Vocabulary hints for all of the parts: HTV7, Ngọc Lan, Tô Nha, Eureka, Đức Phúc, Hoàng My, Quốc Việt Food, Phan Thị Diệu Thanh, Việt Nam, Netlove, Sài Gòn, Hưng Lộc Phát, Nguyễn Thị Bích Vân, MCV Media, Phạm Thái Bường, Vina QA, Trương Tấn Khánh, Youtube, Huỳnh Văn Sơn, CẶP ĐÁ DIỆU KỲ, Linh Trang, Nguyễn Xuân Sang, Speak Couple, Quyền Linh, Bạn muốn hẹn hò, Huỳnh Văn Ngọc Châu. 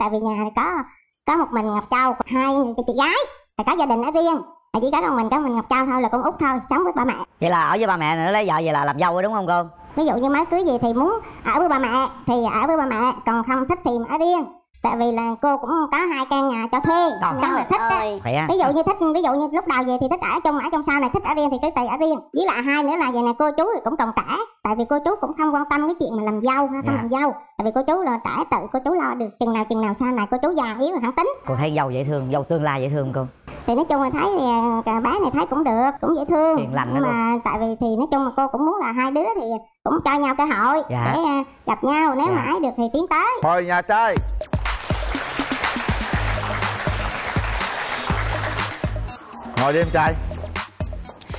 Tại vì nhà thì có một mình Ngọc Châu, hai người chị gái, rồi có gia đình ở riêng. Rồi chỉ có mình Ngọc Châu thôi, là con út thôi, sống với ba mẹ. Vậy là ở với ba mẹ nữa, lấy vợ vậy là làm dâu rồi đúng không cô? Ví dụ như mới cưới gì thì muốn ở với ba mẹ thì ở với ba mẹ, còn không thích thì ở riêng. Tại vì là cô cũng có hai căn nhà cho thuê, trong là thích á. Ví dụ như thích, ví dụ như lúc đầu về thì thích ở trong sau này thích ở riêng thì cứ tùy ở riêng. Với lại hai nữa là vậy nè, cô chú cũng còn trẻ, tại vì cô chú cũng không quan tâm cái chuyện mà làm dâu, không làm dâu. Tại vì cô chú là trẻ tự cô chú lo được, chừng nào sau này cô chú già yếu rồi hẳn tính. Cô thấy dâu dễ thương, dâu tương lai dễ thương cô. Thì nói chung là thấy thì bé này thấy cũng được, cũng dễ thương. Hiền lành đó mà luôn. Tại vì thì nói chung là cô cũng muốn là hai đứa thì cũng cho nhau cơ hội để gặp nhau, nếu mà ái được thì tiến tới. Mời nhà trai. Ngồi đi em trai.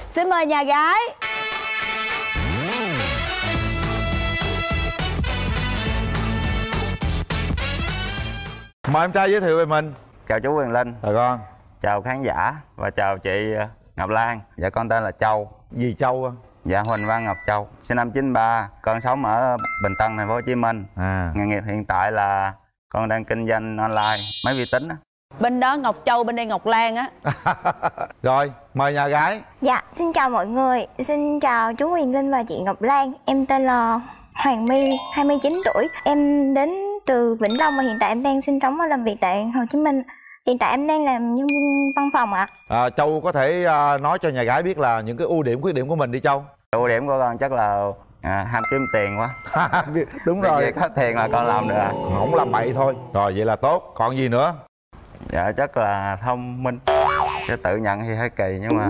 Xin mời nhà gái. Mời em trai giới thiệu về mình. Chào chú Quyền Linh. Chào con. Chào khán giả và chào chị Ngọc Lan. Dạ con tên là Châu. Gì Châu con? Dạ Huỳnh Văn Ngọc Châu. Sinh năm 93, con sống ở Bình Tân, thành phố Hồ Chí Minh. Nghề nghiệp hiện tại là con đang kinh doanh online máy vi tính á. Bên đó Ngọc Châu, bên đây Ngọc Lan á. Rồi, mời nhà gái. Dạ, xin chào mọi người. Xin chào chú Quyền Linh và chị Ngọc Lan. Em tên là Hoàng My, 29 tuổi. Em đến từ Vĩnh Long và hiện tại em đang sinh sống và làm việc tại Hồ Chí Minh. Hiện tại em đang làm nhân viên văn phòng ạ. Châu có thể nói cho nhà gái biết là những cái ưu điểm, khuyết điểm của mình đi Châu. Ưu điểm của con chắc là ham kiếm tiền quá. Đúng rồi. Việc có tiền là con làm được à? Không làm bậy thôi. Rồi, vậy là tốt. Còn gì nữa? Dạ chắc là thông minh. Chứ tự nhận thì hơi kỳ nhưng mà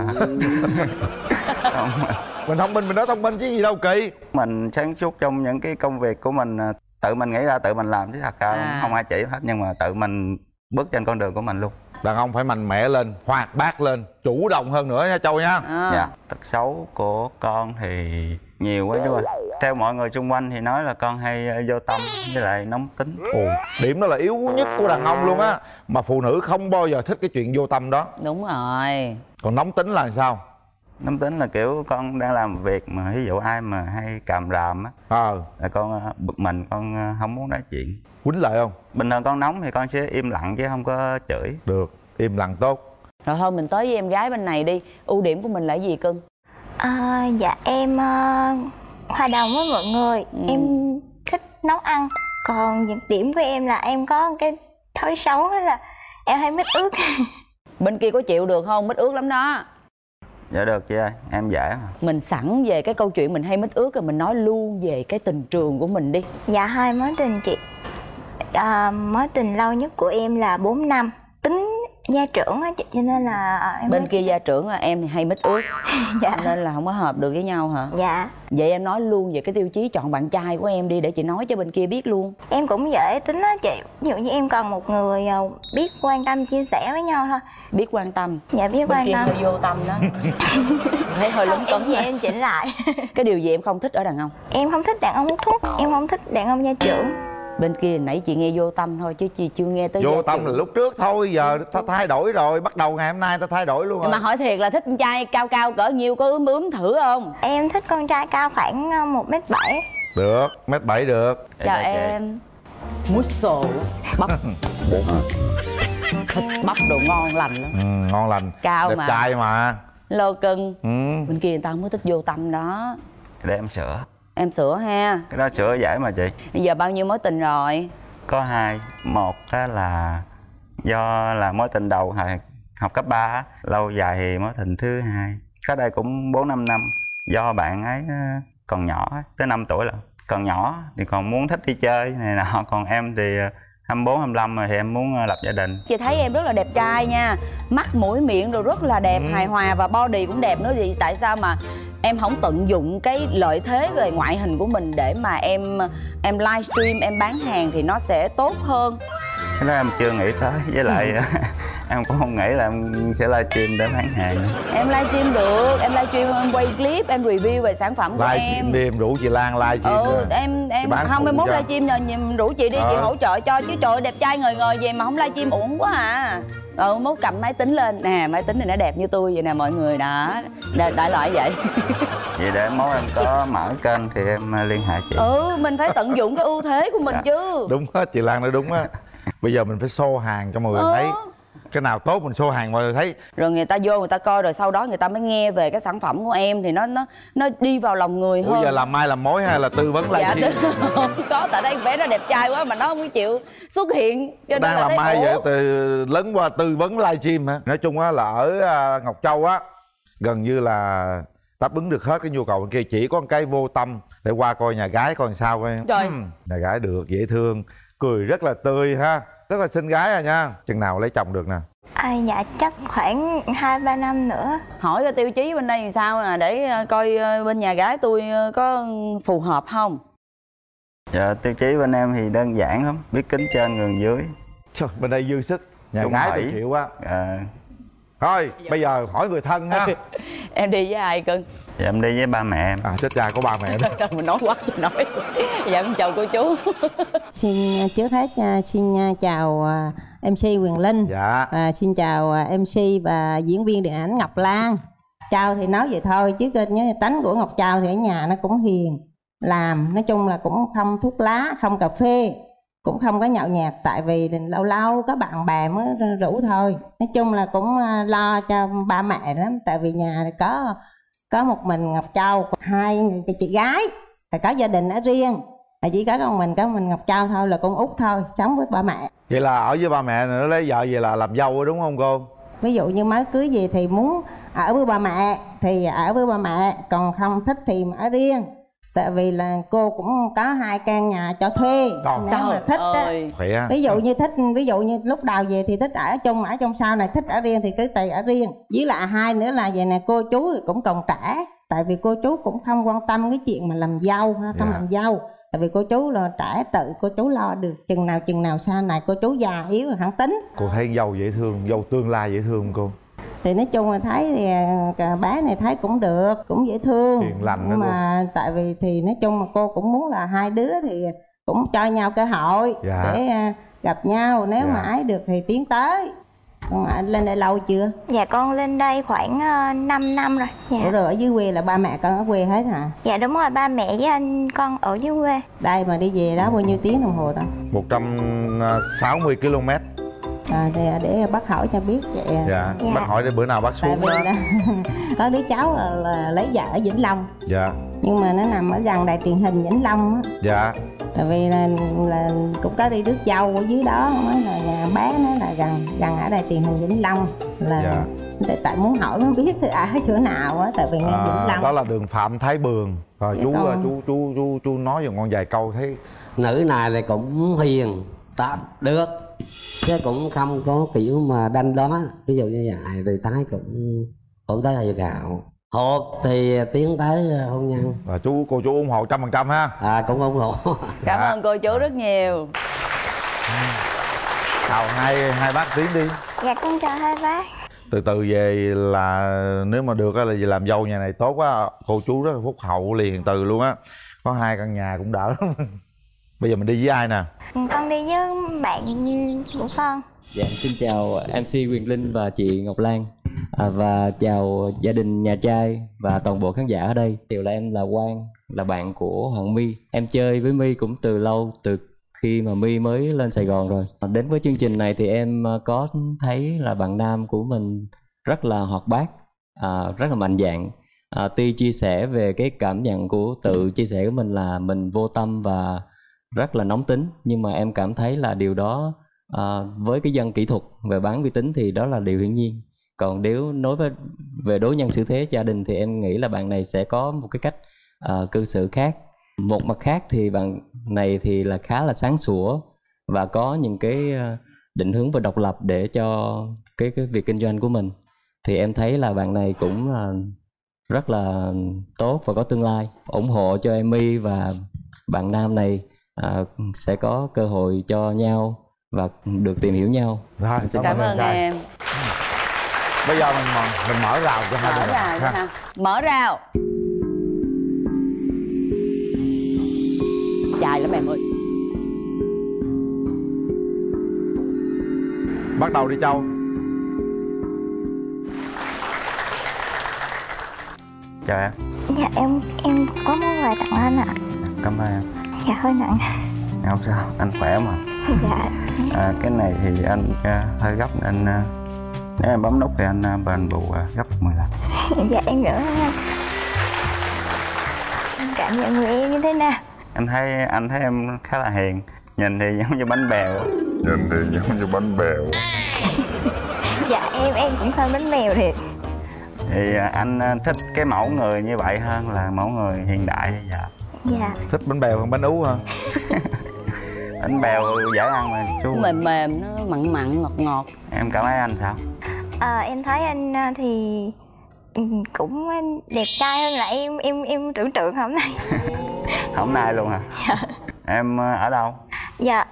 mình thông minh, mình nói thông minh chứ gì đâu kỳ. Mình sáng suốt trong những cái công việc của mình, tự mình nghĩ ra tự mình làm chứ thật ra không ai chỉ hết, nhưng mà tự mình bước trên con đường của mình luôn. Đàn ông phải mạnh mẽ lên, hoạt bát lên, chủ động hơn nữa nha Châu nha. Dạ. Tật xấu của con thì nhiều quá chú ơi. Theo mọi người xung quanh thì nói là con hay vô tâm với lại nóng tính. Điểm đó là yếu nhất của đàn ông luôn á. Mà phụ nữ không bao giờ thích cái chuyện vô tâm đó. Đúng rồi. Còn nóng tính là sao? Nóng tính là kiểu con đang làm việc mà ví dụ ai mà hay càm ràm á, là con bực mình, con không muốn nói chuyện. Quýnh lại không? Bình thường con nóng thì con sẽ im lặng chứ không có chửi. Được, im lặng tốt. Rồi thôi mình tới với em gái bên này đi. Ưu điểm của mình là gì cưng? Dạ em hòa đồng với mọi người. Em thích nấu ăn. Còn nhược điểm của em là em có cái thói xấu đó là em hay mít ướt. Bên kia có chịu được không? Mít ướt lắm đó. Dạ được chị ơi, em dễ mà. Mình sẵn về cái câu chuyện mình hay mít ướt rồi mình nói luôn về cái tình trường của mình đi. Dạ hai mối tình chị. Mối tình lâu nhất của em là 4 năm. Tính gia trưởng á chị, cho nên là em bên kia gia trưởng là em thì hay mít ướt. Dạ. Nên là không có hợp được với nhau hả? Dạ. Vậy em nói luôn về cái tiêu chí chọn bạn trai của em đi, để chị nói cho bên kia biết luôn. Em cũng dễ tính á chị. Ví dụ như em còn một người biết quan tâm, chia sẻ với nhau thôi. Biết quan tâm. Dạ biết quan tâm. Bên kia hơi vô tâm đó. Thấy hơi lúng túng. Em em chỉnh lại. Cái điều gì em không thích ở đàn ông? Em không thích đàn ông hút thuốc. Em không thích đàn ông gia trưởng. Bên kia nãy chị nghe vô tâm thôi chứ chị chưa nghe tới vô tâm là lúc trước thôi, giờ ta thay đổi rồi, bắt đầu ngày hôm nay ta thay đổi luôn rồi. Mà hỏi thiệt là thích con trai cao cao cỡ nhiêu, có ướm thử không? Em thích con trai cao khoảng 1m7. Được, 1m7 được. Chào em. Muscle bắp thịt bắp đồ ngon lành lắm. Ngon lành, cao đẹp mà, trai mà lô cưng. Bên kia người ta không có thích vô tâm đó. Để em sửa. Em sửa ha. Cái đó sửa dễ mà chị. Bây giờ bao nhiêu mối tình rồi? Có hai. Một đó là do là mối tình đầu hồi học cấp 3. Lâu dài thì mối tình thứ hai cách đây cũng 4-5 năm. Do bạn ấy còn nhỏ, tới 5 tuổi là còn nhỏ, thì còn muốn thích đi chơi này nọ. Còn em thì 24-25 rồi thì em muốn lập gia đình. Chị thấy em rất là đẹp trai nha. Mắt, mũi, miệng rồi rất là đẹp, hài hòa. Và body cũng đẹp nữa thì tại sao mà em không tận dụng cái lợi thế về ngoại hình của mình để mà em livestream, em bán hàng thì nó sẽ tốt hơn? Cái đó em chưa nghĩ tới, với lại em cũng không nghĩ là em sẽ livestream để bán hàng. Em livestream được, em livestream, em quay clip, em review về sản phẩm của em. Livestream đi, em rủ chị Lan livestream. Em 21 livestream rồi em rủ chị đi, chị hỗ trợ cho chứ trời ơi, đẹp trai ngời ngời về mà không livestream uổng quá à. Mốt cầm máy tính lên nè, máy tính này nó đẹp như tôi vậy nè mọi người đó. Đại loại vậy. Vậy để mốt em có mở kênh thì em liên hệ chị. Mình phải tận dụng cái ưu thế của mình chứ. Đúng hết, chị Lan nói đúng á. Bây giờ mình phải show hàng cho mọi người thấy. Cái nào tốt mình show hàng mọi người thấy. Rồi người ta vô người ta coi, rồi sau đó người ta mới nghe về cái sản phẩm của em. Thì nó đi vào lòng người hơn. Bây giờ làm mai làm mối hay là tư vấn lại chi? Không có, tại đây bé nó đẹp trai quá mà nó không chịu xuất hiện cho đang làm mai vậy, từ lớn qua tư vấn livestream hả? Nói chung á là ở Ngọc Châu á, gần như là đáp ứng được hết cái nhu cầu bên kia. Chỉ có một cái vô tâm để qua coi nhà gái coi sao em. Trời, nhà gái được, dễ thương, cười rất là tươi ha, rất là xinh gái à nha. Chừng nào lấy chồng được nè? Dạ chắc khoảng 2-3 năm nữa. Hỏi cái tiêu chí bên đây sao nè, để coi bên nhà gái tôi có phù hợp không. Dạ tiêu chí bên em thì đơn giản lắm, biết kính trên gần dưới. Trời, bên đây dư sức. Nhà gái tôi chịu quá. Thôi bây giờ hỏi người thân ha. Em đi với ai cưng? Dạ em đi với ba mẹ em. À chết cha của ba mẹ đó. Trời, mình nói quá trời nói. Dạ em chào cô chú. Xin trước hết xin chào MC Quyền Linh. Dạ. Xin chào MC và diễn viên điện ảnh Ngọc Lan. Chào thì nói vậy thôi chứ tánh của Ngọc Châu thì ở nhà nó cũng hiền, làm nói chung là cũng không thuốc lá, không cà phê, cũng không có nhậu nhẹt, tại vì lâu lâu có bạn bè mới rủ thôi. Nói chung là cũng lo cho ba mẹ lắm, tại vì nhà có một mình Ngọc Châu, hai người chị gái thì có gia đình ở riêng, chỉ có mình Ngọc Châu thôi, là con út thôi, sống với ba mẹ. Vậy là ở với ba mẹ nữa, lấy vợ về là làm dâu đúng không cô? Ví dụ như mới cưới gì thì muốn ở với ba mẹ thì ở với ba mẹ, còn không thích thì ở riêng. Tại vì là cô cũng có 2 căn nhà cho thuê. Nếu mà thích á, ví dụ như lúc đầu về thì thích ở chung, ở trong sau này thích ở riêng thì cứ tùy ở riêng. Với lại hai nữa là về này cô chú cũng còn trẻ, tại vì cô chú cũng không quan tâm cái chuyện mà làm dâu, không làm dâu. Tại vì cô chú là trẻ, tự cô chú lo được chừng nào sau này cô chú già yếu rồi hẳn tính. Cô thấy dâu dễ thương, dâu tương lai dễ thương không cô? Thì nói chung là thấy thì bé này thấy cũng được, cũng dễ thương, hiền lành đó mà luôn. Tại vì thì nói chung là cô cũng muốn là hai đứa thì cũng cho nhau cơ hội để gặp nhau, nếu mà ái được thì tiến tới. Con lên đây lâu chưa? Dạ con lên đây khoảng 5 năm rồi. Dạ. Rồi ở dưới quê là ba mẹ con ở quê hết hả? Dạ đúng rồi, ba mẹ với anh con ở dưới quê. Đây mà đi về đó bao nhiêu tiếng đồng hồ ta? 160 km. Để bác hỏi cho biết vậy. Dạ. Bác hỏi để bữa nào bác xuống. Có đứa cháu là lấy vợ ở Vĩnh Long. Dạ. Nhưng mà nó nằm ở gần đài truyền hình Vĩnh Long á. Dạ. Tại vì là cũng có đi rước dâu ở dưới đó, là nhà bé nó là gần ở đài truyền hình Vĩnh Long. Là tại muốn hỏi mới biết ở chỗ nào á, tại vì ngay Vĩnh Long. Đó là đường Phạm Thái Bường. Rồi chú nói giùm con vài câu thấy. Nữ này là cũng hiền, tạm được, chứ cũng không có kiểu mà đanh đó. Ví dụ như vậy thì tái cũng tới thầy gạo hộp thì tiến tới hôn nhân. Và cô chú ủng hộ 100% ha. Cũng ủng hộ. Cảm ơn cô chú rất nhiều. Chào hai bác Tiến đi. Dạ con chào hai bác. Từ về là nếu mà được là làm dâu nhà này tốt quá, cô chú rất là phúc hậu liền từ luôn á. Có 2 căn nhà cũng đỡ lắm. Bây giờ mình đi với ai nè? Con đi với bạn của con. Dạ, xin chào MC Quyền Linh và chị Ngọc Lan. Và chào gia đình nhà trai và toàn bộ khán giả ở đây. Điều là em là Quang, là bạn của Hoàng My. Em chơi với My cũng từ lâu, từ khi mà My mới lên Sài Gòn rồi. Đến với chương trình này thì em có thấy là bạn nam của mình rất là hoạt bát, rất là mạnh dạn. Tuy chia sẻ về cái cảm nhận của tự chia sẻ của mình là mình vô tâm và rất là nóng tính, nhưng mà em cảm thấy là điều đó với cái dân kỹ thuật về bán vi tính thì đó là điều hiển nhiên. Còn nếu nói về đối nhân xử thế gia đình thì em nghĩ là bạn này sẽ có một cái cách cư xử khác. Một mặt khác thì bạn này thì là khá là sáng sủa và có những cái định hướng và độc lập để cho cái việc kinh doanh của mình. Thì em thấy là bạn này cũng rất là tốt và có tương lai. Ủng hộ cho em My và bạn nam này sẽ có cơ hội cho nhau và được tìm hiểu nhau. Rồi, cảm ơn em. Bây giờ mình mở rào cho hai đứa ha. Mở rào. Dài lắm em ơi. Bắt đầu đi Châu. Chào em. Dạ em có món quà tặng anh ạ. Cảm ơn em. Dạ hơi nặng. Không sao, anh khỏe mà. Dạ. Cái này thì anh hơi gấp, anh nếu em bấm nút thì anh bền bù gấp 10 lần. Dạ em nữa. Anh cảm nhận người em như thế nào? Anh thấy em khá là hiền, nhìn thì giống như bánh bèo. Dạ em cũng hơi bánh bèo thiệt. Thì anh thích cái mẫu người như vậy hơn là mẫu người hiện đại bây giờ. Dạ. Thích bánh bèo hơn bánh ú hơn. Bánh bèo dễ ăn mà chú. Mềm mềm, nó mặn mặn, ngọt ngọt. Em cảm thấy anh sao? Em thấy anh thì cũng đẹp trai hơn là em tưởng tượng hôm nay. Hôm nay luôn hả? Dạ. Em ở đâu? Dạ,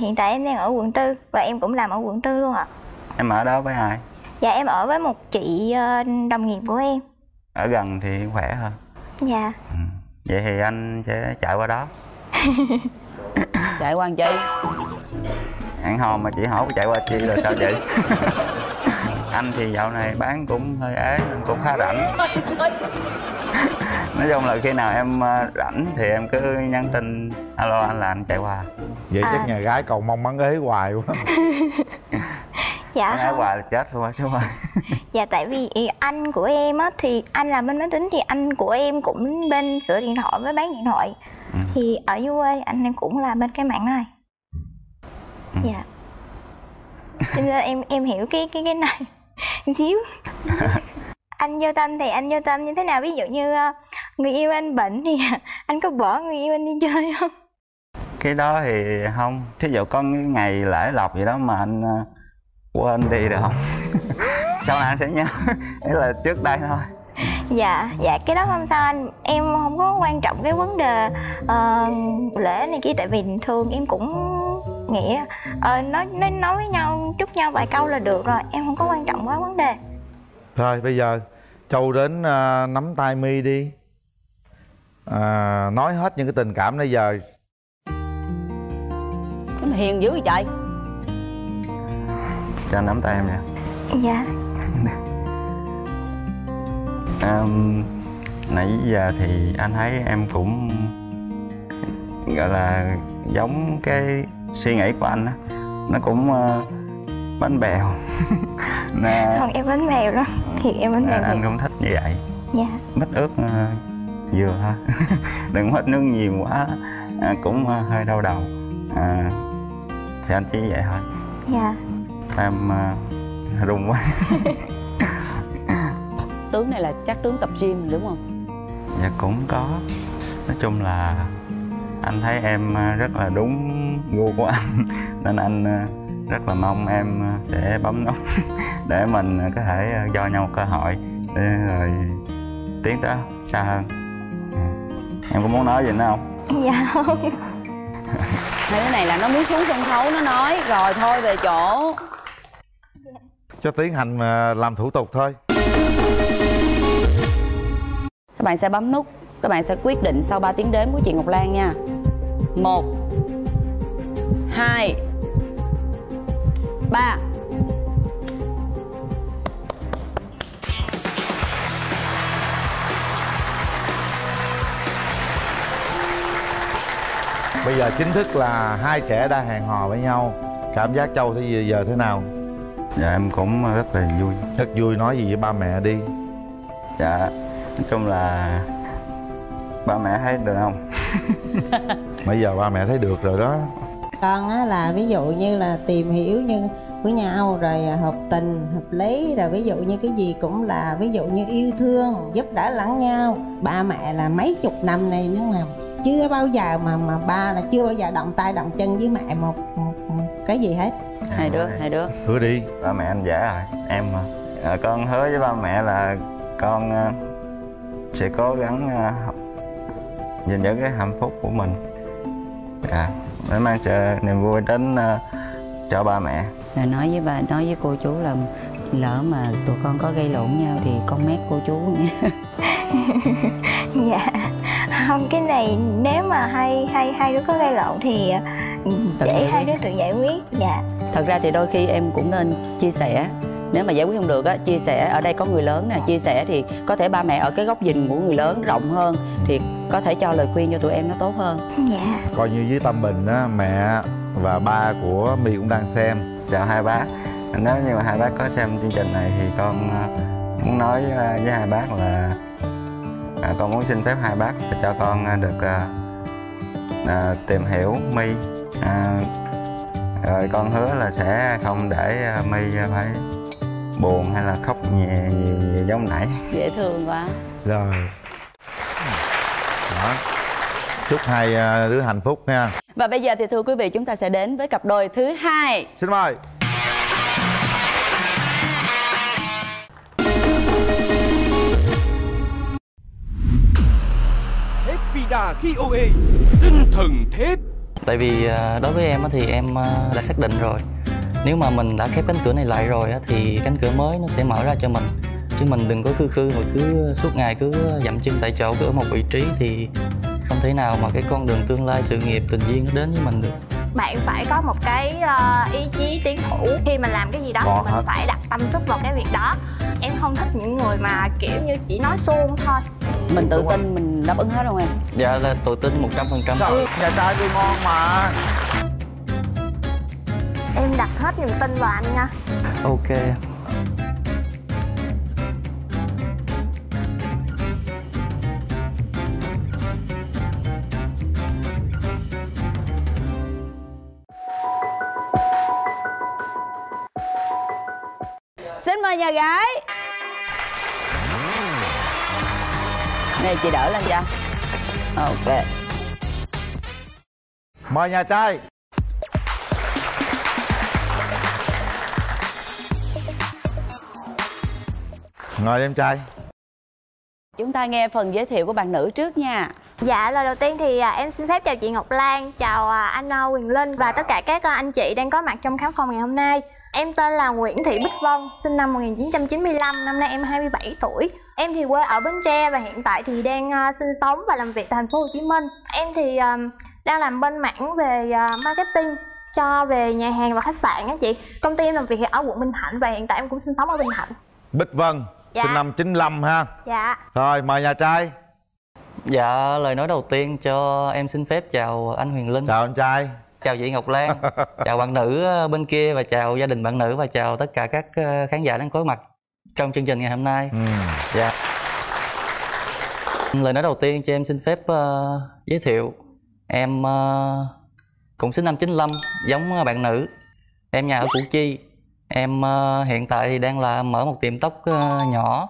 hiện tại em đang ở quận 4 và em cũng làm ở quận 4 luôn ạ. Em ở đó với ai? Dạ em ở với một chị đồng nghiệp của em. Ở gần thì khỏe hơn. Dạ. Ừ. Vậy thì anh sẽ chạy qua đó. Chạy qua chị ăn hồn mà chị hỏi chạy qua chị là sao vậy? Anh thì dạo này bán cũng hơi ế nên cũng khá rảnh. Nói chung là khi nào em rảnh thì em cứ nhắn tin alo anh là anh chạy qua. Vậy chắc nhà gái còn mong mắn ế hoài quá. Dạ không, hoài là chết thôi chứ hoài. Dạ tại vì anh của em á, thì anh làm bên máy tính, thì anh của em cũng bên sửa điện thoại với bán điện thoại. Ừ. Thì ở dưới quê anh em cũng làm bên cái mạng này. Ừ. Dạ. Cho nên em hiểu cái này xíu. Anh vô tâm thì anh vô tâm như thế nào? Ví dụ như người yêu anh bệnh thì anh có bỏ người yêu anh đi chơi không? Cái đó thì không. Thí dụ có ngày lễ lộc gì đó mà anh quên đi được không? Sau này anh sẽ nhớ. Đấy là trước đây thôi. Dạ, dạ cái đó không sao anh. Em không có quan trọng cái vấn đề lễ này kia. Tại vì thường em cũng nghĩ nói với nhau, chúc nhau vài câu là được rồi. Em không có quan trọng quá vấn đề. Thôi bây giờ Châu đến nắm tay My đi, nói hết những cái tình cảm nãy giờ. Nó hiền dữ vậy trời. Cho anh nắm tay em nha. Dạ. Nãy giờ thì anh thấy em cũng gọi là giống cái suy nghĩ của anh á, nó cũng bánh bèo. Còn em bánh bèo đó thì em bánh bèo. Anh cũng thích như vậy. Dạ. Mít ướt vừa ha. Đừng hết nước nhiều quá cũng hơi đau đầu. Thì anh chỉ vậy thôi. Dạ. Em rung quá. Tướng này là chắc tướng tập gym đúng không? Dạ cũng có. Nói chung là anh thấy em rất là đúng gu của anh. Nên anh rất là mong em sẽ bấm nút để mình có thể cho nhau cơ hội để rồi tiến tới xa hơn. Em có muốn nói gì nữa không? Dạ không. Cái này là nó muốn xuống sân khấu nó nói rồi thôi về chỗ. Cho tiến hành làm thủ tục thôi. Các bạn sẽ bấm nút, các bạn sẽ quyết định sau 3 tiếng đếm của chị Ngọc Lan nha. 1 2 3. Bây giờ chính thức là hai trẻ đã hẹn hò với nhau. Cảm giác Châu thì giờ thế nào? Dạ em cũng rất là vui. Rất vui, nói gì với ba mẹ đi. Dạ, nói chung là ba mẹ thấy được không? Bây giờ ba mẹ thấy được rồi đó. Con á là ví dụ như là tìm hiểu nhưng của nhau rồi hợp tình, hợp lý, rồi ví dụ như cái gì cũng là ví dụ như yêu thương, giúp đỡ lẫn nhau. Ba mẹ là mấy chục năm nay nữa mà chưa bao giờ mà ba là chưa bao giờ động tay động chân với mẹ một cái gì hết. Hai đứa. Hứa đi. Ba mẹ anh dễ rồi. Em con hứa với ba mẹ là con sẽ cố gắng gìn giữ cái hạnh phúc của mình. Dạ. Để mang niềm vui đến cho ba mẹ. Là nói với cô chú là lỡ mà tụi con có gây lộn nhau thì con mét cô chú nha. Dạ. Không, cái này nếu mà hai đứa có gây lộn thì để hai đứa tự giải quyết. Dạ. Thật ra thì đôi khi em cũng nên chia sẻ. Nếu mà giải quyết không được á, chia sẻ. Ở đây có người lớn nè, chia sẻ thì có thể ba mẹ ở cái góc nhìn của người lớn rộng hơn thì có thể cho lời khuyên cho tụi em nó tốt hơn. Dạ. Coi như với tâm bình á, mẹ và ba của My cũng đang xem. Chào hai bác. Nếu như mà hai bác có xem chương trình này thì con muốn nói với hai bác là con muốn xin phép hai bác cho con được tìm hiểu My. Rồi con hứa là sẽ không để My phải buồn hay là khóc nhiều giống nãy. Dễ thương quá. Rồi. Đó. Chúc hai đứa hạnh phúc nha. Và bây giờ thì thưa quý vị, chúng ta sẽ đến với cặp đôi thứ hai. Xin mời. Thép Vina QA, tinh thần thép. Tại vì đối với em thì em đã xác định rồi. Nếu mà mình đã khép cánh cửa này lại rồi thì cánh cửa mới nó sẽ mở ra cho mình. Chứ mình đừng có khư khư mà cứ suốt ngày cứ dậm chân tại chỗ, cứ ở một vị trí thì không thể nào mà cái con đường tương lai, sự nghiệp, tình duyên nó đến với mình được. Bạn phải có một cái ý chí tiến thủ. Khi mình làm cái gì đó thì mình phải đặt tâm sức vào cái việc đó. Em không thích những người mà kiểu như chỉ nói suông thôi. Mình tự tin, mình đáp ứng hết không em? Dạ là tự tin 100%. Nhà trai tôi ngon mà. Em đặt hết niềm tin vào anh nha. Ok. Xin mời nhà gái. Này chị đỡ lên cho. Ok. Mời nhà trai. Ngồi em trai. Chúng ta nghe phần giới thiệu của bạn nữ trước nha. Dạ, lời đầu tiên thì em xin phép chào chị Ngọc Lan, chào anh Quyền Linh và tất cả các anh chị đang có mặt trong khán phòng ngày hôm nay. Em tên là Nguyễn Thị Bích Vân, sinh năm 1995, năm nay em 27 tuổi. Em thì quê ở Bến Tre và hiện tại thì đang sinh sống và làm việc tại thành phố Hồ Chí Minh. Em thì đang làm bên mảng về marketing cho về nhà hàng và khách sạn á chị. Công ty em làm việc ở quận Bình Thạnh và hiện tại em cũng sinh sống ở Bình Thạnh. Bích Vân, dạ. Sinh năm 95 ha. Dạ. Rồi, mời nhà trai. Dạ, lời nói đầu tiên cho em xin phép chào anh Quyền Linh. Chào anh trai. Chào chị Ngọc Lan, chào bạn nữ bên kia và chào gia đình bạn nữ và chào tất cả các khán giả đang có mặt trong chương trình ngày hôm nay. Dạ. Lời nói đầu tiên cho em xin phép giới thiệu. Em cũng sinh năm 95, giống bạn nữ. Em nhà ở Củ Chi. Em hiện tại thì đang là mở một tiệm tóc nhỏ,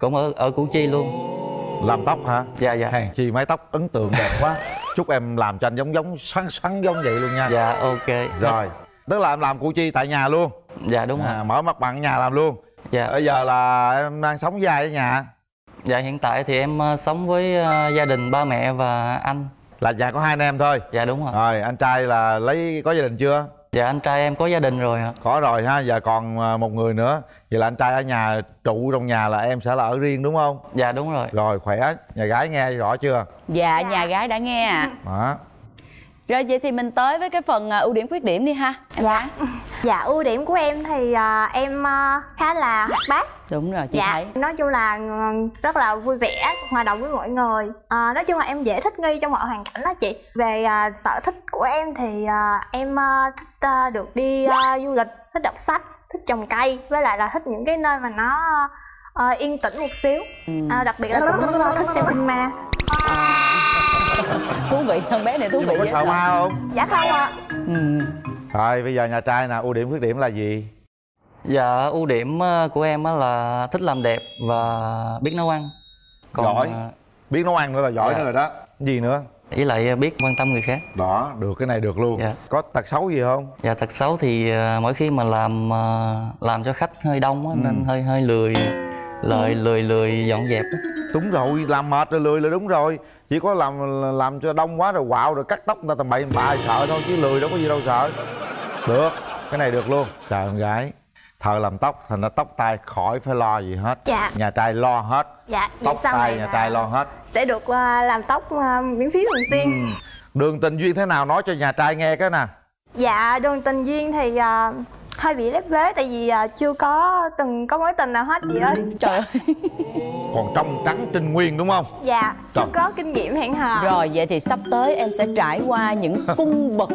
cũng ở Củ Chi luôn. Làm tóc hả? Dạ dạ. Hèn chi mái tóc ấn tượng đẹp quá. Chúc em làm cho anh giống xoắn giống vậy luôn nha. Dạ ok. Rồi. Tức là em làm Củ Chi tại nhà luôn. Dạ đúng rồi. Mở mặt bằng nhà làm luôn. Dạ. Bây giờ là em đang sống với ai ở nhà? Dạ hiện tại thì em sống với gia đình ba mẹ và anh. Là nhà có hai anh em thôi? Dạ đúng rồi. Rồi anh trai là có gia đình chưa? Dạ anh trai em có gia đình rồi ạ. Có rồi ha, giờ còn một người nữa. Vậy là anh trai ở nhà, trụ trong nhà là em sẽ là ở riêng đúng không? Dạ đúng rồi. Rồi khỏe, nhà gái nghe rõ chưa? Dạ, dạ. Nhà gái đã nghe ạ. À. Rồi vậy thì mình tới với cái phần ưu điểm khuyết điểm đi ha. Dạ. Dạ ưu điểm của em thì em khá là hoạt bát. Đúng rồi chị dạ. Thấy. Nói chung là rất là vui vẻ, hòa đồng với mọi người. Nói chung là em dễ thích nghi trong mọi hoàn cảnh đó chị. Về sở thích của em thì em thích được đi du lịch, thích đọc sách, thích trồng cây. Với lại là thích những cái nơi mà nó yên tĩnh một xíu. Đặc biệt là cũng thích xem phim ma. Thú vị, con bé này thú vị. Có sợ ma không? Dạ không ạ. Rồi bây giờ nhà trai nè, ưu điểm khuyết điểm là gì? Dạ ưu điểm của em là thích làm đẹp và biết nấu ăn. Còn giỏi, biết nấu ăn nữa là giỏi. Dạ. Nữa rồi đó. Gì nữa? Với lại biết quan tâm người khác. Đó, được cái này được luôn. Dạ. Có tật xấu gì không? Dạ tật xấu thì mỗi khi mà làm cho khách hơi đông á, nên hơi lười. Lười dọn dẹp. Đúng rồi, làm mệt rồi lười là đúng rồi. Chỉ có làm cho đông quá rồi quạo rồi cắt tóc người ta tầm bậy bạ sợ thôi, chứ lười đâu có gì đâu sợ. Được, cái này được luôn. Trời con gái, thợ làm tóc thành ra tóc tai khỏi phải lo gì hết. Dạ. Nhà trai lo hết. Dạ. Tóc tai nhà trai lo hết. Sẽ được làm tóc miễn phí thường xuyên. Đường tình duyên thế nào nói cho nhà trai nghe cái nè. Dạ đường tình duyên thì hơi bị lép vế tại vì chưa có từng có mối tình nào hết chị ơi. Trời ơi. Còn trong trắng trinh nguyên đúng không? Dạ. Chưa có kinh nghiệm hẹn hò. Rồi vậy thì sắp tới em sẽ trải qua những cung bậc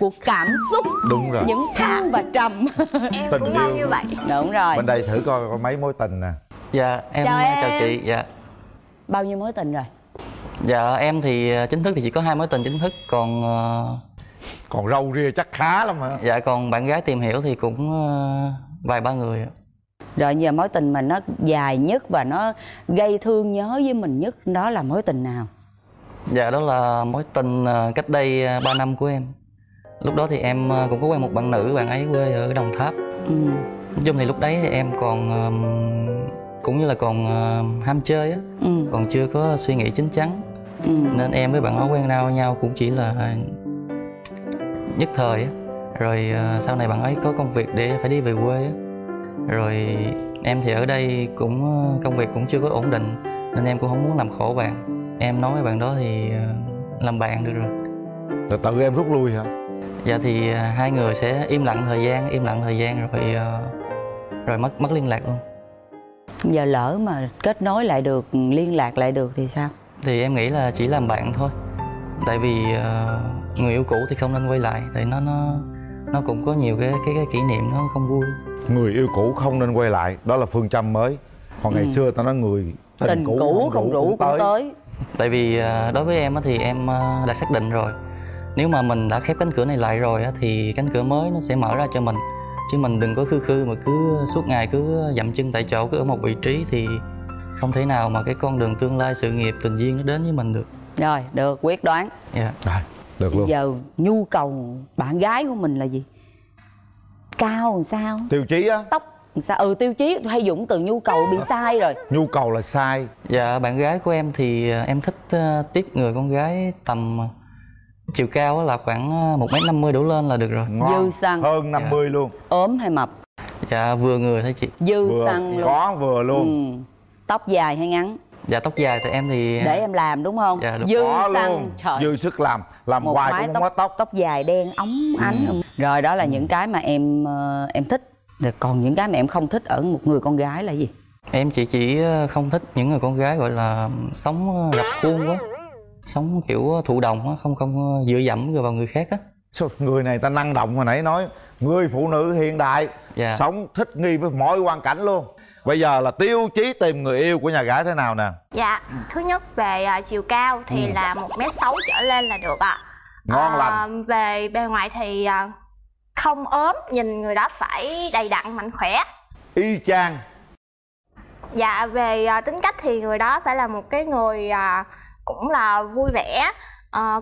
của cảm xúc. Đúng rồi. Những thăng và trầm. Em tình cũng yêu như vậy. Đúng rồi. Bên đây thử coi có mấy mối tình nè. Dạ em chào chị. Dạ. Bao nhiêu mối tình rồi? Dạ em thì chính thức thì chỉ có 2 mối tình chính thức. Còn còn râu ria chắc khá lắm hả? Dạ còn bạn gái tìm hiểu thì cũng vài ba người. Rồi giờ mối tình mà nó dài nhất và nó gây thương nhớ với mình nhất đó là mối tình nào? Dạ đó là mối tình cách đây 3 năm của em. Lúc đó thì em cũng có quen một bạn nữ, bạn ấy quê ở Đồng Tháp. Nói chung thì lúc đấy thì em còn cũng như là còn ham chơi á, còn chưa có suy nghĩ chín chắn. Nên em với bạn ấy quen nhau cũng chỉ là nhất thời á. Rồi sau này bạn ấy có công việc để phải đi về quê á. Rồi em thì ở đây cũng công việc cũng chưa có ổn định, nên em cũng không muốn làm khổ bạn. Em nói với bạn đó thì làm bạn được rồi. Là tự em rút lui hả? Dạ thì hai người sẽ im lặng thời gian rồi mất liên lạc luôn. Giờ lỡ mà kết nối lại được, liên lạc lại được thì sao? Thì em nghĩ là chỉ làm bạn thôi. Tại vì người yêu cũ thì không nên quay lại, tại nó cũng có nhiều cái kỷ niệm nó không vui. Người yêu cũ không nên quay lại, đó là phương châm mới. Còn ngày xưa ta nói người tình cũ không rủ cũng tới. Tại vì đối với em thì em đã xác định rồi, nếu mà mình đã khép cánh cửa này lại rồi thì cánh cửa mới nó sẽ mở ra cho mình. Chứ mình đừng có khư mà cứ suốt ngày cứ dậm chân tại chỗ, cứ ở một vị trí thì không thể nào mà cái con đường tương lai, sự nghiệp, tình duyên nó đến với mình được. Rồi, được, quyết đoán. Dạ. Rồi, được luôn. Giờ nhu cầu bạn gái của mình là gì? Cao làm sao? Tiêu chí á? Tóc sao? Ừ, tiêu chí hay dụng từ nhu cầu bị sai rồi. Nhu cầu là sai. Dạ, bạn gái của em thì em thích tiếp người con gái tầm chiều cao là khoảng 1m50 đổ lên là được rồi. Ngon. Dư xăng. Hơn 50 dạ. Luôn. Ốm hay mập? Dạ vừa người thôi chị. Dư xăng luôn. Có vừa luôn. Tóc dài hay ngắn? Dạ tóc dài thì em thì để em làm đúng không? Dạ, đúng. Dư xăng, dư sức làm hoài cũng không có tóc. Tóc dài đen óng ánh. Rồi đó là những cái mà em thích. Rồi còn những cái mà em không thích ở một người con gái là gì? Em chỉ không thích những người con gái gọi là sống rập khuôn quá, sống kiểu thụ động á, không dựa dẫm vào người khác á. Người này ta năng động, hồi nãy nói người phụ nữ hiện đại, dạ. Sống thích nghi với mọi hoàn cảnh luôn. Bây giờ là tiêu chí tìm người yêu của nhà gái thế nào nè? Dạ, thứ nhất về chiều cao thì là 1m6 trở lên là được ạ. Ngon lành. Về bề ngoài thì không ốm, nhìn người đó phải đầy đặn, mạnh khỏe. Y chang. Dạ, về tính cách thì người đó phải là một cái người cũng là vui vẻ,